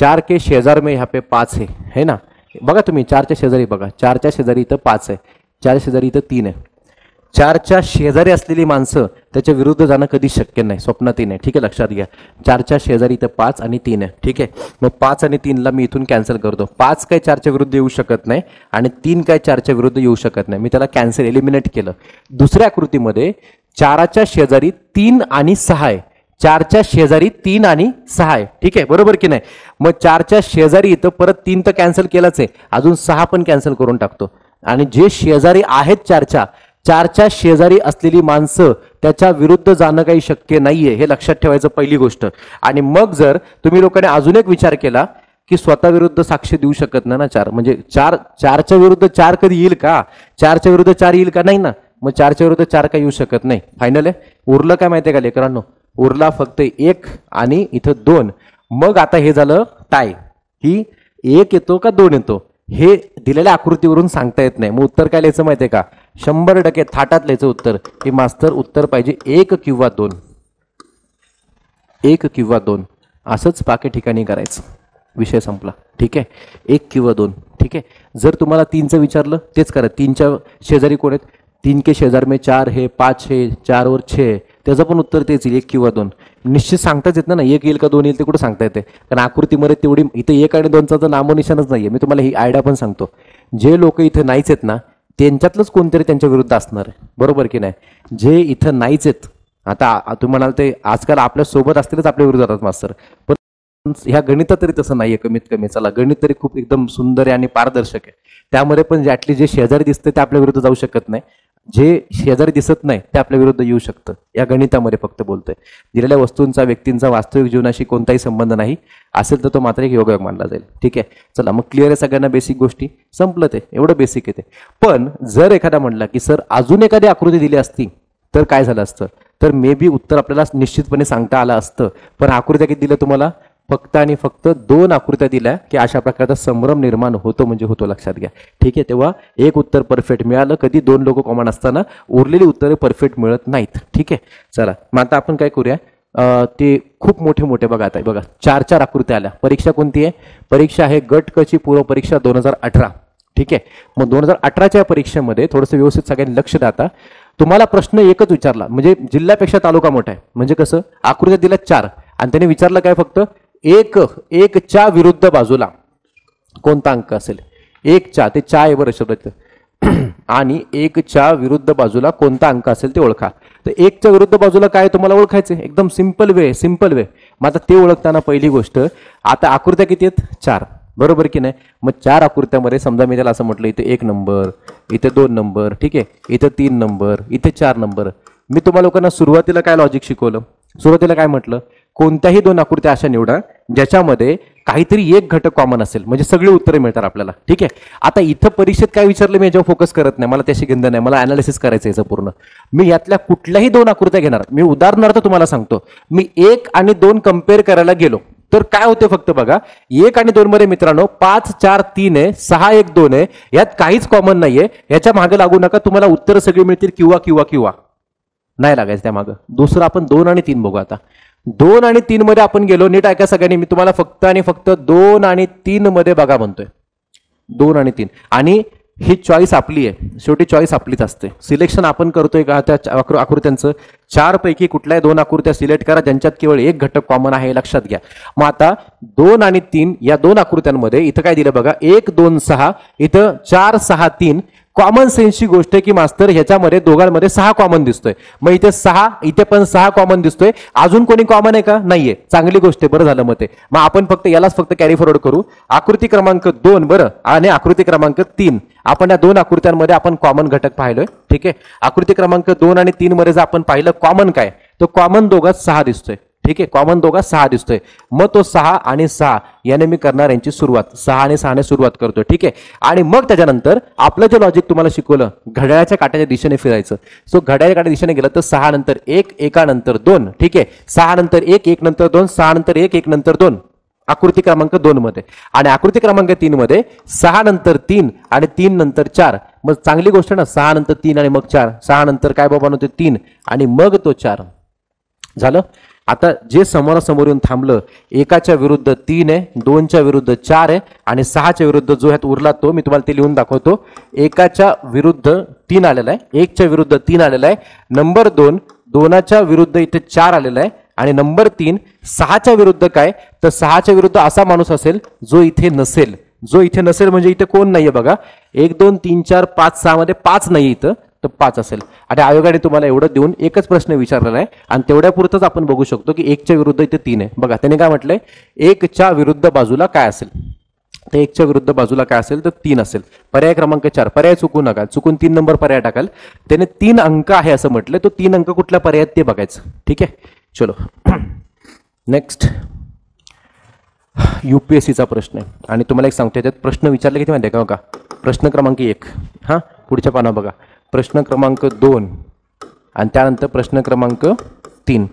चार के शेजार में यहाँ पे पाँच है, है ना. बघा तुम्ही चारच्या शेजारी बघा, चारच्या शेजारी इथं पाच आहे, चारच्या शेजारी इथं तीन आहे. चारच्या शेजारी असलेली माणसं त्याच्या विरुद्ध जाणं कधीच शक्य नाही, स्वप्नातही नाही. ठीक आहे, लक्षात घ्या, चारच्या शेजारी इथं पाच आणि तीन आहे. ठीक आहे, मग पाच आणि तीनला मी इथून कॅन्सल करतो. पाच काय चारच्या विरुद्ध येऊ शकत नाही आणि तीन काय चारच्या विरुद्ध येऊ शकत नाही, मी त्याला कॅन्सल एलिमिनेट केलं. दुसऱ्या आकृतीमध्ये चाराच्या शेजारी तीन आणि सहा आहे, चारच्या शेजारी तीन आणि सहा आहे. ठीक आहे, बरोबर की नाही. मग चारच्या शेजारी इथं परत तीन तर कॅन्सल केलाच आहे, अजून सहा पण कॅन्सल करून टाकतो. आणि जे शेजारी आहेत चारच्या, चारच्या शेजारी असलेली माणसं त्याच्या विरुद्ध जाणं काही शक्य नाहीये, हे लक्षात ठेवायचं पहिली गोष्ट. आणि मग जर तुम्ही लोकांनी अजून एक विचार केला की स्वतः विरुद्ध साक्षी देऊ शकत नाही ना चार, म्हणजे चार चारच्या विरुद्ध चार कधी येईल का, चारच्या विरुद्ध चार येईल का, नाही ना. मग चारच्या विरुद्ध चार काही येऊ शकत नाही. फायनल आहे, उरलं काय माहिती आहे का लेकरांनो, उरला फक्त एक आणि इथं दोन. मग आता हे झालं टाय, ही एक येतो का दोन येतो हे दिलेल्या आकृतीवरून सांगता येत नाही. मग उत्तर काय लिहायचं माहिती आहे का, शंभर टक्के थाटात लिहायचं उत्तर. हे मास्तर उत्तर पाहिजे एक किंवा दोन, एक किंवा दोन, असंच बाकी ठिकाणी करायचं, विषय संपला. ठीक आहे, एक किंवा दोन. ठीक आहे, जर तुम्हाला तीनचं विचारलं तेच करा, तीनच्या शेजारी कोण आहेत, तीन के शेजार में चार है, पाच है, चार और छे है, त्याचं पण उत्तर तेच येईल, एक किंवा दोन. निश्चित सांगताच येत ना, एक येईल का दोन येईल ते कुठं सांगता येते, कारण आकृतीमध्ये तेवढी इथं एक आणि दोनचा तर नामोनिशानच नाही आहे. मी तुम्हाला ही आयडिया पण सांगतो, जे लोक इथं नाहीच आहेत ना त्यांच्यातलंच कोणतरी त्यांच्या विरुद्ध असणार आहे, बरोबर की नाही. जे इथं नाहीच आहेत, आता तुम्ही म्हणाल ते आजकाल आपल्यासोबत असतीलच आपल्या विरुद्ध जातात मास्तर, पण ह्या गणितात तरी तसं नाहीये कमीत कमी. चला गणित तरी खूप एकदम सुंदर आहे आणि पारदर्शक आहे, त्यामध्ये पण ज्यातली जे शेजारी दिसते ते आपल्या विरुद्ध जाऊ शकत नाही, जे शेजारी दिसत नाही ते आपल्या विरुद्ध येऊ शकतं. या गणितामध्ये फक्त बोलतोय, दिलेल्या वस्तूंचा व्यक्तींचा वास्तविक जीवनाशी कोणताही संबंध नाही असेल तर तो मात्र एक योगायोग मानला जाईल. ठीक आहे, चला मग क्लिअर आहे सगळ्यांना, बेसिक गोष्टी संपलं, ते एवढं बेसिक आहे ते. पण जर एखादा म्हटला की सर अजून एखादी आकृती दिली असती तर काय झालं असतं, तर मे बी उत्तर आपल्याला निश्चितपणे सांगता आलं असतं. पण आकृत्या किती दिलं तुम्हाला, फक्त आणि फक्त दोन आकृत्या दिल्या की अशा प्रकारचा संभ्रम निर्माण होतो म्हणजे होतो, लक्षात घ्या. ठीक आहे, तेव्हा एक उत्तर परफेक्ट मिळालं, कधी दोन लोक कॉमन असताना उरलेली उत्तरे परफेक्ट मिळत नाहीत. ठीक आहे, चला मग आता आपण काय करूया, ते खूप मोठे मोठे बघा आता, बघा चार चार आकृत्या आल्या. परीक्षा कोणती आहे, परीक्षा आहे गट क ची पूर्व परीक्षा दोन हजार अठरा. ठीक आहे, मग दोन हजार अठराच्या परीक्षेमध्ये थोडंसं व्यवस्थित सगळ्यांनी लक्ष द्या. आता तुम्हाला प्रश्न एकच विचारला, म्हणजे जिल्ह्यापेक्षा तालुका मोठा आहे, म्हणजे कसं आकृत्या दिल्या चार आणि त्याने विचारलं काय, फक्त एक एकच्या विरुद्ध बाजूला कोणता अंक असेल, एक चा ते चा एवर शब्द आणि एकच्या विरुद्ध बाजूला कोणता अंक असेल ते ओळखा. तर एकच्या विरुद्ध बाजूला काय तुम्हाला ओळखायचं, एकदम सिंपल वे सिंपल वे. मग आता ते ओळखताना पहिली गोष्ट, आता आकृत्या किती आहेत, चार, बरोबर की नाही. मग चार आकृत्यामध्ये समजा मी त्याला असं म्हटलं इथे एक नंबर, इथे दोन नंबर, ठीक आहे, इथे तीन नंबर, इथे चार नंबर. मी तुम्हाला लोकांना सुरुवातीला काय लॉजिक शिकवलं, सुरुवातीला काय म्हटलं, कोणत्याही दोन आकृत्या अशा निवडा ज्याच्यामध्ये काहीतरी एक घटक कॉमन असेल म्हणजे सगळी उत्तरे मिळतात आपल्याला. ठीक आहे, आता इथं परीक्षेत काय विचारलं मी याच्यावर फोकस करत नाही, मला त्याशी गंध नाही, मला अनालिसिस करायचं याचं पूर्ण. मी यातल्या कुठल्याही दोन आकृत्या घेणार, मी उदाहरणार्थ तुम्हाला सांगतो, मी एक आणि दोन कम्पेअर करायला गेलो तर काय होते फक्त बघा, एक आणि दोन मध्ये मित्रांनो पाच चार तीन आहे, सहा एक दोन आहे, यात काहीच कॉमन नाहीये, याच्या मागे लागू नका, तुम्हाला उत्तरं सगळी मिळतील किंवा किंवा किंवा नाही लागायचं त्या मागं. दुसरं आपण दोन आणि तीन बघू. आता दोन आणि तीन मध्ये आपण गेलो, नीट ऐका सगळ्यांनी, मी तुम्हाला फक्त आणि फक्त दोन आणि तीन मध्ये बघा म्हणतोय, दोन आणि तीन. आणि ही चॉईस आपली आहे, शेवटी चॉईस आपलीच असते, सिलेक्शन आपण करतोय का त्या आकृत्यांचं. चार पैकी कुठल्याही दोन आकृत्या सिलेक्ट करा ज्यांच्यात केवळ एक घटक कॉमन आहे, लक्षात घ्या. मग आता दोन आणि तीन या दोन आकृत्यांमध्ये इथं काय दिलं बघा, एक दोन सहा, इथं चार सहा तीन. कॉमन सेन्सची गोष्ट आहे की मास्तर ह्याच्यामध्ये दोघांमध्ये सहा कॉमन दिसतोय, मग इथे सहा, इथे पण सहा कॉमन दिसतोय, अजून कोणी कॉमन आहे का, नाहीये, चांगली गोष्ट आहे, बरं झालं मग ते. मग आपण फक्त यालाच फक्त कॅरी फॉरवर्ड करू, आकृती क्रमांक दोन बरं आणि आकृती क्रमांक तीन. आपण या दोन आकृत्यांमध्ये आपण कॉमन घटक पाहिलोय. ठीक आहे, आकृती क्रमांक दोन आणि तीन मध्ये जर आपण पाहिलं कॉमन काय, तर कॉमन दोघात सहा दिसतोय. ठीक आहे. कॉमन दोघा सहा दिसतोय, मग तो सहा आणि सहा याने मी करणार यांची सुरुवात, सहा आणि सहाने सुरुवात करतोय. ठीक आहे. आणि मग त्याच्यानंतर आपलं जे लॉजिक तुम्हाला शिकवलं घड्याळाच्या काट्याच्या दिशेने फिरायचं, सो घड्याळाच्या काट्याच्या दिशेने गेलं तर सहा नंतर एक, एका नंतर दोन. ठीक आहे. सहा नंतर एक, एक नंतर दोन, सहा नंतर एक, एक नंतर दोन आकृती क्रमांक दोन मध्ये. आणि आकृती क्रमांक तीन मध्ये सहा नंतर तीन आणि तीन नंतर चार. मग चांगली गोष्ट ना, सहा नंतर तीन आणि मग चार, सहा नंतर काय बाबांनो ते तीन आणि मग तो चार झालं. आता जे समोरासमोर येऊन थांबलं, एकाच्या विरुद्ध तीन आहे, दोनच्या विरुद्ध चार आहे आणि सहाच्या विरुद्ध जो ह्यात उरला तो मी तुम्हाला ते लिहून दाखवतो. एकाच्या विरुद्ध तीन आलेला आहे, एकच्या विरुद्ध तीन आलेला आहे, नंबर दोन दोनाच्या विरुद्ध इथे चार आलेला आहे आणि नंबर तीन सहाच्या विरुद्ध काय तर सहाच्या विरुद्ध असा माणूस असेल जो इथे नसेल. जो इथे नसेल म्हणजे इथे कोण नाहीये बघा, एक दोन तीन चार पाच सहा मध्ये पाच नाही इथं, तर पाच असेल. आणि आयोगाने तुम्हाला एवढं देऊन एकच प्रश्न विचारलेला आहे आणि तेवढ्यापुरतच आपण बघू शकतो की एकच्या विरुद्ध इथे तीन आहे. बघा त्याने काय म्हटलंय, एकच्या विरुद्ध बाजूला काय असेल तर एकच्या विरुद्ध बाजूला काय असेल तर तीन असेल. पर्याय क्रमांक चार, पर्याय चुकू नका, चुकून तीन नंबर पर्याय टाकाल. त्याने तीन अंक आहे असं म्हटलं, तो तीन अंक कुठल्या पर्यायात ते बघायचं. ठीक आहे. चलो नेक्स्ट यूपीएससीचा प्रश्न आहे. आणि तुम्हाला एक सांगतो त्याच्यात प्रश्न विचारले किती माहिती आहे का बघा, प्रश्न क्रमांक एक, हां पुढच्या पानावर बघा, प्रश्न क्रमांक दोन आणि त्यानंतर प्रश्न क्रमांक तीन.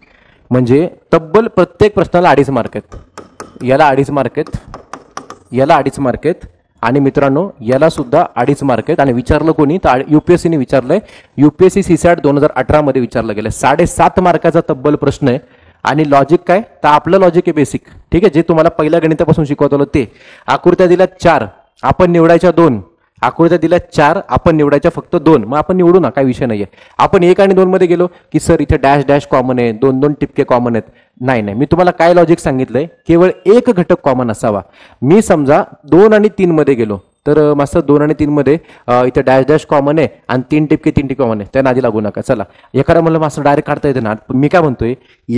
म्हणजे तब्बल प्रत्येक प्रश्नाला अडीच मार्क आहेत, याला अडीच मार्क आहेत, याला अडीच मार्क आहेत आणि मित्रांनो याला सुद्धा अडीच मार्क आहेत. आणि विचारलं कोणी तर यूपीएससीने विचारलंय, यूपीएससी सीसॅट दोन हजार अठरा मध्ये विचारलं गेलं. साडेसात मार्काचा तब्बल प्रश्न आहे. आणि लॉजिक काय तर आपलं लॉजिक आहे बेसिक. ठीक आहे. जे तुम्हाला पहिल्या गणितापासून शिकवलं ते. आकृत्या दिल्या चार, आपण निवडायच्या दोन, आकृत्या दिल्या चार आपण निवडायच्या फक्त दोन, मग आपण निवडू ना, काय विषय नाहीये. आपण एक आणि दोन मध्ये गेलो की सर इथे डॅश डॅश कॉमन आहे, दोन दोन टिपके कॉमन आहेत. नाही नाही, मी तुम्हाला काय लॉजिक सांगितलंय, केवळ एक घटक कॉमन असावा. मी समजा दोन आणि तीन मध्ये गेलो तर मास्तर दोन आणि तीन मध्ये इथे डॅश डॅश कॉमन आहे आणि तीन टिपके तीन टिपके कॉमन आहे, त्या नादी लागू नका. चला एखादा मला मास्तर डायरेक्ट काढता येते ना, मी काय म्हणतोय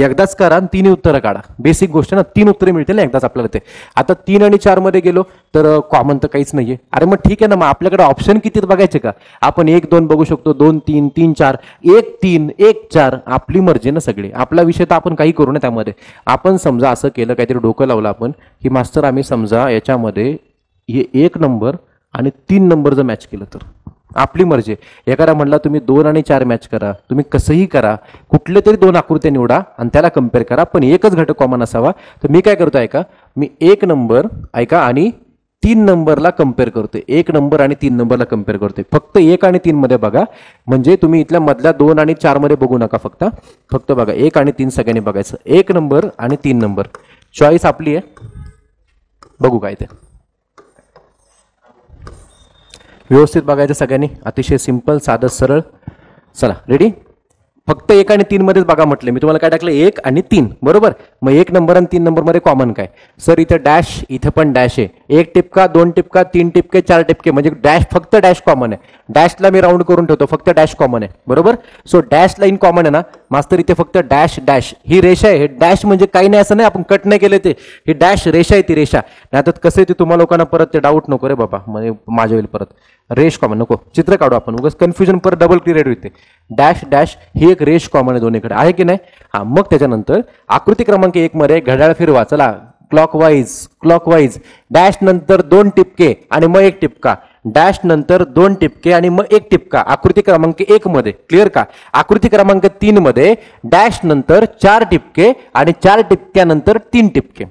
एकदाच करा आणि तीन उत्तरं काढा, बेसिक गोष्ट ना, तीन उत्तरे मिळतील ना एकदाच आपल्याला ते. आता तीन आणि चार मध्ये गेलो तर कॉमन तर काहीच नाहीये. अरे मग ठीक आहे ना, मग आपल्याकडे ऑप्शन किती बघायचे का, आपण एक दोन बघू शकतो, दोन तीन, तीन चार, एक तीन, एक चार, आपली मर्जी ना सगळी, आपला विषय तर आपण काही करू ना त्यामध्ये. आपण समजा असं केलं काहीतरी डोकं लावलं आपण की मास्तर आम्ही समजा याच्यामध्ये हे एक नंबर आणि तीन नंबर जर मॅच केलं तर आपली मर्जी. एखादा म्हणला तुम्ही दोन आणि चार मॅच करा, तुम्ही कसंही करा, कुठले तरी दोन आकृत्या निवडा आणि त्याला कम्पेअर करा, पण एकच घटक कॉमन असावा. तर मी काय करतो ऐका, मी एक नंबर ऐका आणि तीन नंबरला कम्पेअर करतोय, एक नंबर आणि तीन नंबरला कम्पेअर करतोय. फक्त एक आणि तीन मध्ये बघा, म्हणजे तुम्ही इथल्या मधल्या दोन आणि चार मध्ये बघू नका, फक्त फक्त बघा एक आणि तीन सगळ्यांनी बघायचं, एक नंबर आणि तीन नंबर. चॉईस आपली आहे, बघू काय ते व्यवस्थित बघायचं सगळ्यांनी, अतिशय सिंपल साधं सरळ. चला रेडी, फक्त एक आणि तीन मध्येच बघा म्हटले मी तुम्हाला. काय टाकलं एक आणि तीन, बरोबर. मग एक नंबर आणि तीन नंबरमध्ये कॉमन काय सर इथं डॅश, इथं पण डॅश आहे, एक टिपका दोन टिपका तीन टिपके चार टिपके, म्हणजे डॅश फक्त डॅश कॉमन आहे. डॅशला मी राऊंड करून ठेवतो, फक्त डॅश कॉमन आहे, बरोबर. सो डॅश लाईन कॉमन आहे ना मास्तर, इथे फक्त डॅश डॅश ही रेषा आहे. हे डॅश म्हणजे काही नाही असं नाही, आपण कट नाही केले ते, ही डॅश रेषा आहे ती रेषा. नाही तर कसं आहे ते तुम्हाला लोकांना परत ते डाऊट नको रे बाबा, म्हणजे माझ्या होईल परत रेष कॉमन, नको चित्र काढू आपण, उगाच कन्फ्युजन परत डबल क्रिएट होते. डॅश डॅश ही एक रेष कॉमन आहे दोन्हीकडे, आहे की नाही. हा मग त्याच्यानंतर आकृती क्रमांक एक मध्ये घड्याळ फिरवा, चला क्लॉकवाईज क्लॉकवाईज, डॅश नंतर दोन टिपके आणि मग एक टिपका, डॅश नंतर दोन टिपके आणि मग एक टिपका, आकृती क्रमांक एक मध्ये. क्लिअर का. आकृती क्रमांक तीन मध्ये डॅश नंतर चार टिपके आणि चार टिपक्यानंतर तीन टिपके,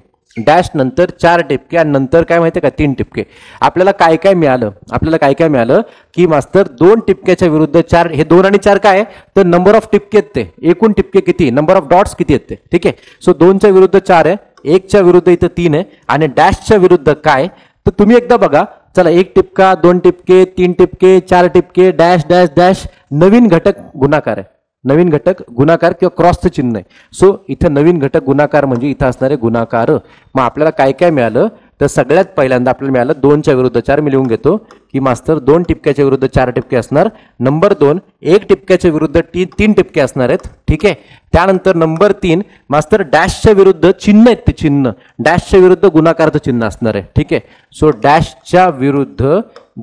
डॅश नंतर चार टिपके आणि नंतर काय माहिती आहे का तीन टिपके. आपल्याला काय काय मिळालं, आपल्याला काय काय मिळालं की मास्तर दोन टिपक्याच्या विरुद्ध चार, हे दोन आणि चार काय तर नंबर ऑफ टिपके आहेत ते, एकूण टिपके किती, नंबर ऑफ डॉट्स किती आहेत ते. ठीक आहे. सो दोनच्या विरुद्ध चार आहे, एकच्या विरुद्ध इथं तीन आहे आणि डॅशच्या विरुद्ध काय तर तुम्ही एकदा बघा. चला एक टिपका दोन टिपके तीन टिपके चार टिपके डॅश डॅश डॅश, नवीन घटक गुणाकार आहे, नवीन घटक गुणाकार किंवा क्रॉसचं चिन्ह आहे. सो इथं नवीन घटक गुणाकार म्हणजे इथं असणारे गुणाकार. मग आपल्याला काय काय मिळालं तर सगळ्यात पहिल्यांदा आपल्याला मिळालं दोनच्या विरुद्ध चार, मी लिहून घेतो की मास्तर दोन टिपक्याच्या विरुद्ध चार टिपके असणार, नंबर दोन एक टिपक्याच्या विरुद्ध ती तीन टिपके असणार आहेत. ठीक आहे. त्यानंतर नंबर तीन मास्तर डॅशच्या विरुद्ध चिन्ह आहेत ते चिन्ह, डॅशच्या विरुद्ध गुणाकाराचं चिन्ह असणार आहे. ठीक आहे. सो डॅशच्या विरुद्ध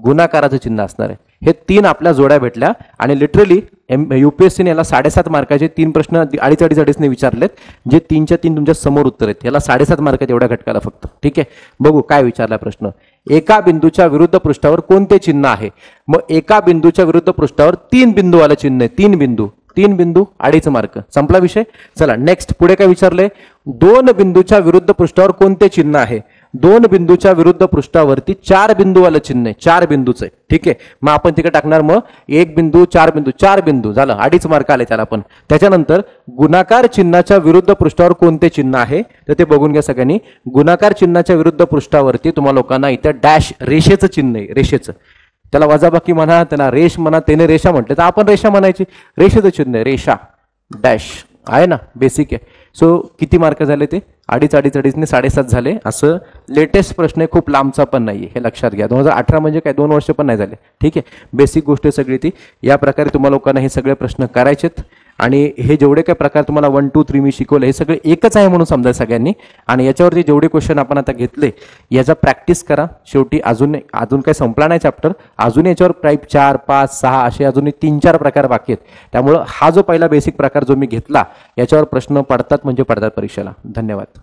गुणाकाराचं चिन्ह असणार आहे. हे तीन आपल्या जोड्या भेटल्या आणि लिटरली यूपीएससी ने याला साडेसात मार्काचे तीन प्रश्न अडीच अडीच अडीच ने विचारलेत, जे तीनच्या तीन तुमच्या समोर उत्तर आहेत. याला साडेसात मार्काचे एवढ्या घटकाला फक्त. ठीक आहे, बघू काय विचारला प्रश्न. एका बिंदूच्या विरुद्ध पृष्ठावर कोणते चिन्ह आहे? मग एका बिंदूच्या विरुद्ध पृष्ठावर तीन बिंदू वाला चिन्ह आहे. तीन बिंदू तीन बिंदू अडीच मार्क. संपला विषय. चला नेक्स्ट पुढे काय विचारले, दोन बिंदूच्या विरुद्ध पृष्ठावर कोणते चिन्ह आहे? दोन बिंदूच्या विरुद्ध पृष्ठावरती चार बिंदू वाला चिन्ह आहे, चार बिंदूचं आहे. ठीक आहे, मग आपण तिकडे टाकणार मग एक बिंदू, चार बिंदू, चार बिंदू झालं, अडीच मार्क आले त्याला पण. त्याच्यानंतर गुणाकार चिन्हाच्या विरुद्ध पृष्ठावर कोणते चिन्ह आहे तर ते बघून घ्या सगळ्यांनी. गुणाकार चिन्हाच्या विरुद्ध पृष्ठावरती तुम्हाला लोकांना इथं डॅश रेषेचं चिन्ह आहे, रेषेचं, त्याला वजाबाकी म्हणा, त्याला रेष म्हणा, त्याने रेषा म्हटलं तर आपण रेषा म्हणायची, रेषेचं चिन्ह आहे, रेषा डॅश आहे ना, बेसिक आहे. सो किती मार्क झाले ते? अडीच अडीच अडीचने साडेसात झाले. असं लेटेस्ट प्रश्न आहे, खूप लांबचा पण नाही, हे लक्षात घ्या. दोन हजार अठरा म्हणजे काय, दोन वर्ष पण नाही झाले. ठीक आहे, बेसिक गोष्ट सगळी ती. या प्रकारे तुम्हाला लोकांना हे सगळे प्रश्न करायचेत आणि हे जेवढे काही प्रकार तुम्हाला वन टू थ्री मी शिकवले हे सगळे एकच आहे म्हणून समजा सगळ्यांनी. आणि याच्यावरती जेवढे क्वेश्चन आपण आता घेतले याचा प्रॅक्टिस करा. शेवटी अजून अजून काही संपला नाही चॅप्टर, अजून याच्यावर टाईप चार पाच सहा असे अजून तीन चार प्रकार बाकी आहेत. त्यामुळं हा जो पहिला बेसिक प्रकार जो मी घेतला याच्यावर प्रश्न पडतात म्हणजे पडतात परीक्षेला. धन्यवाद.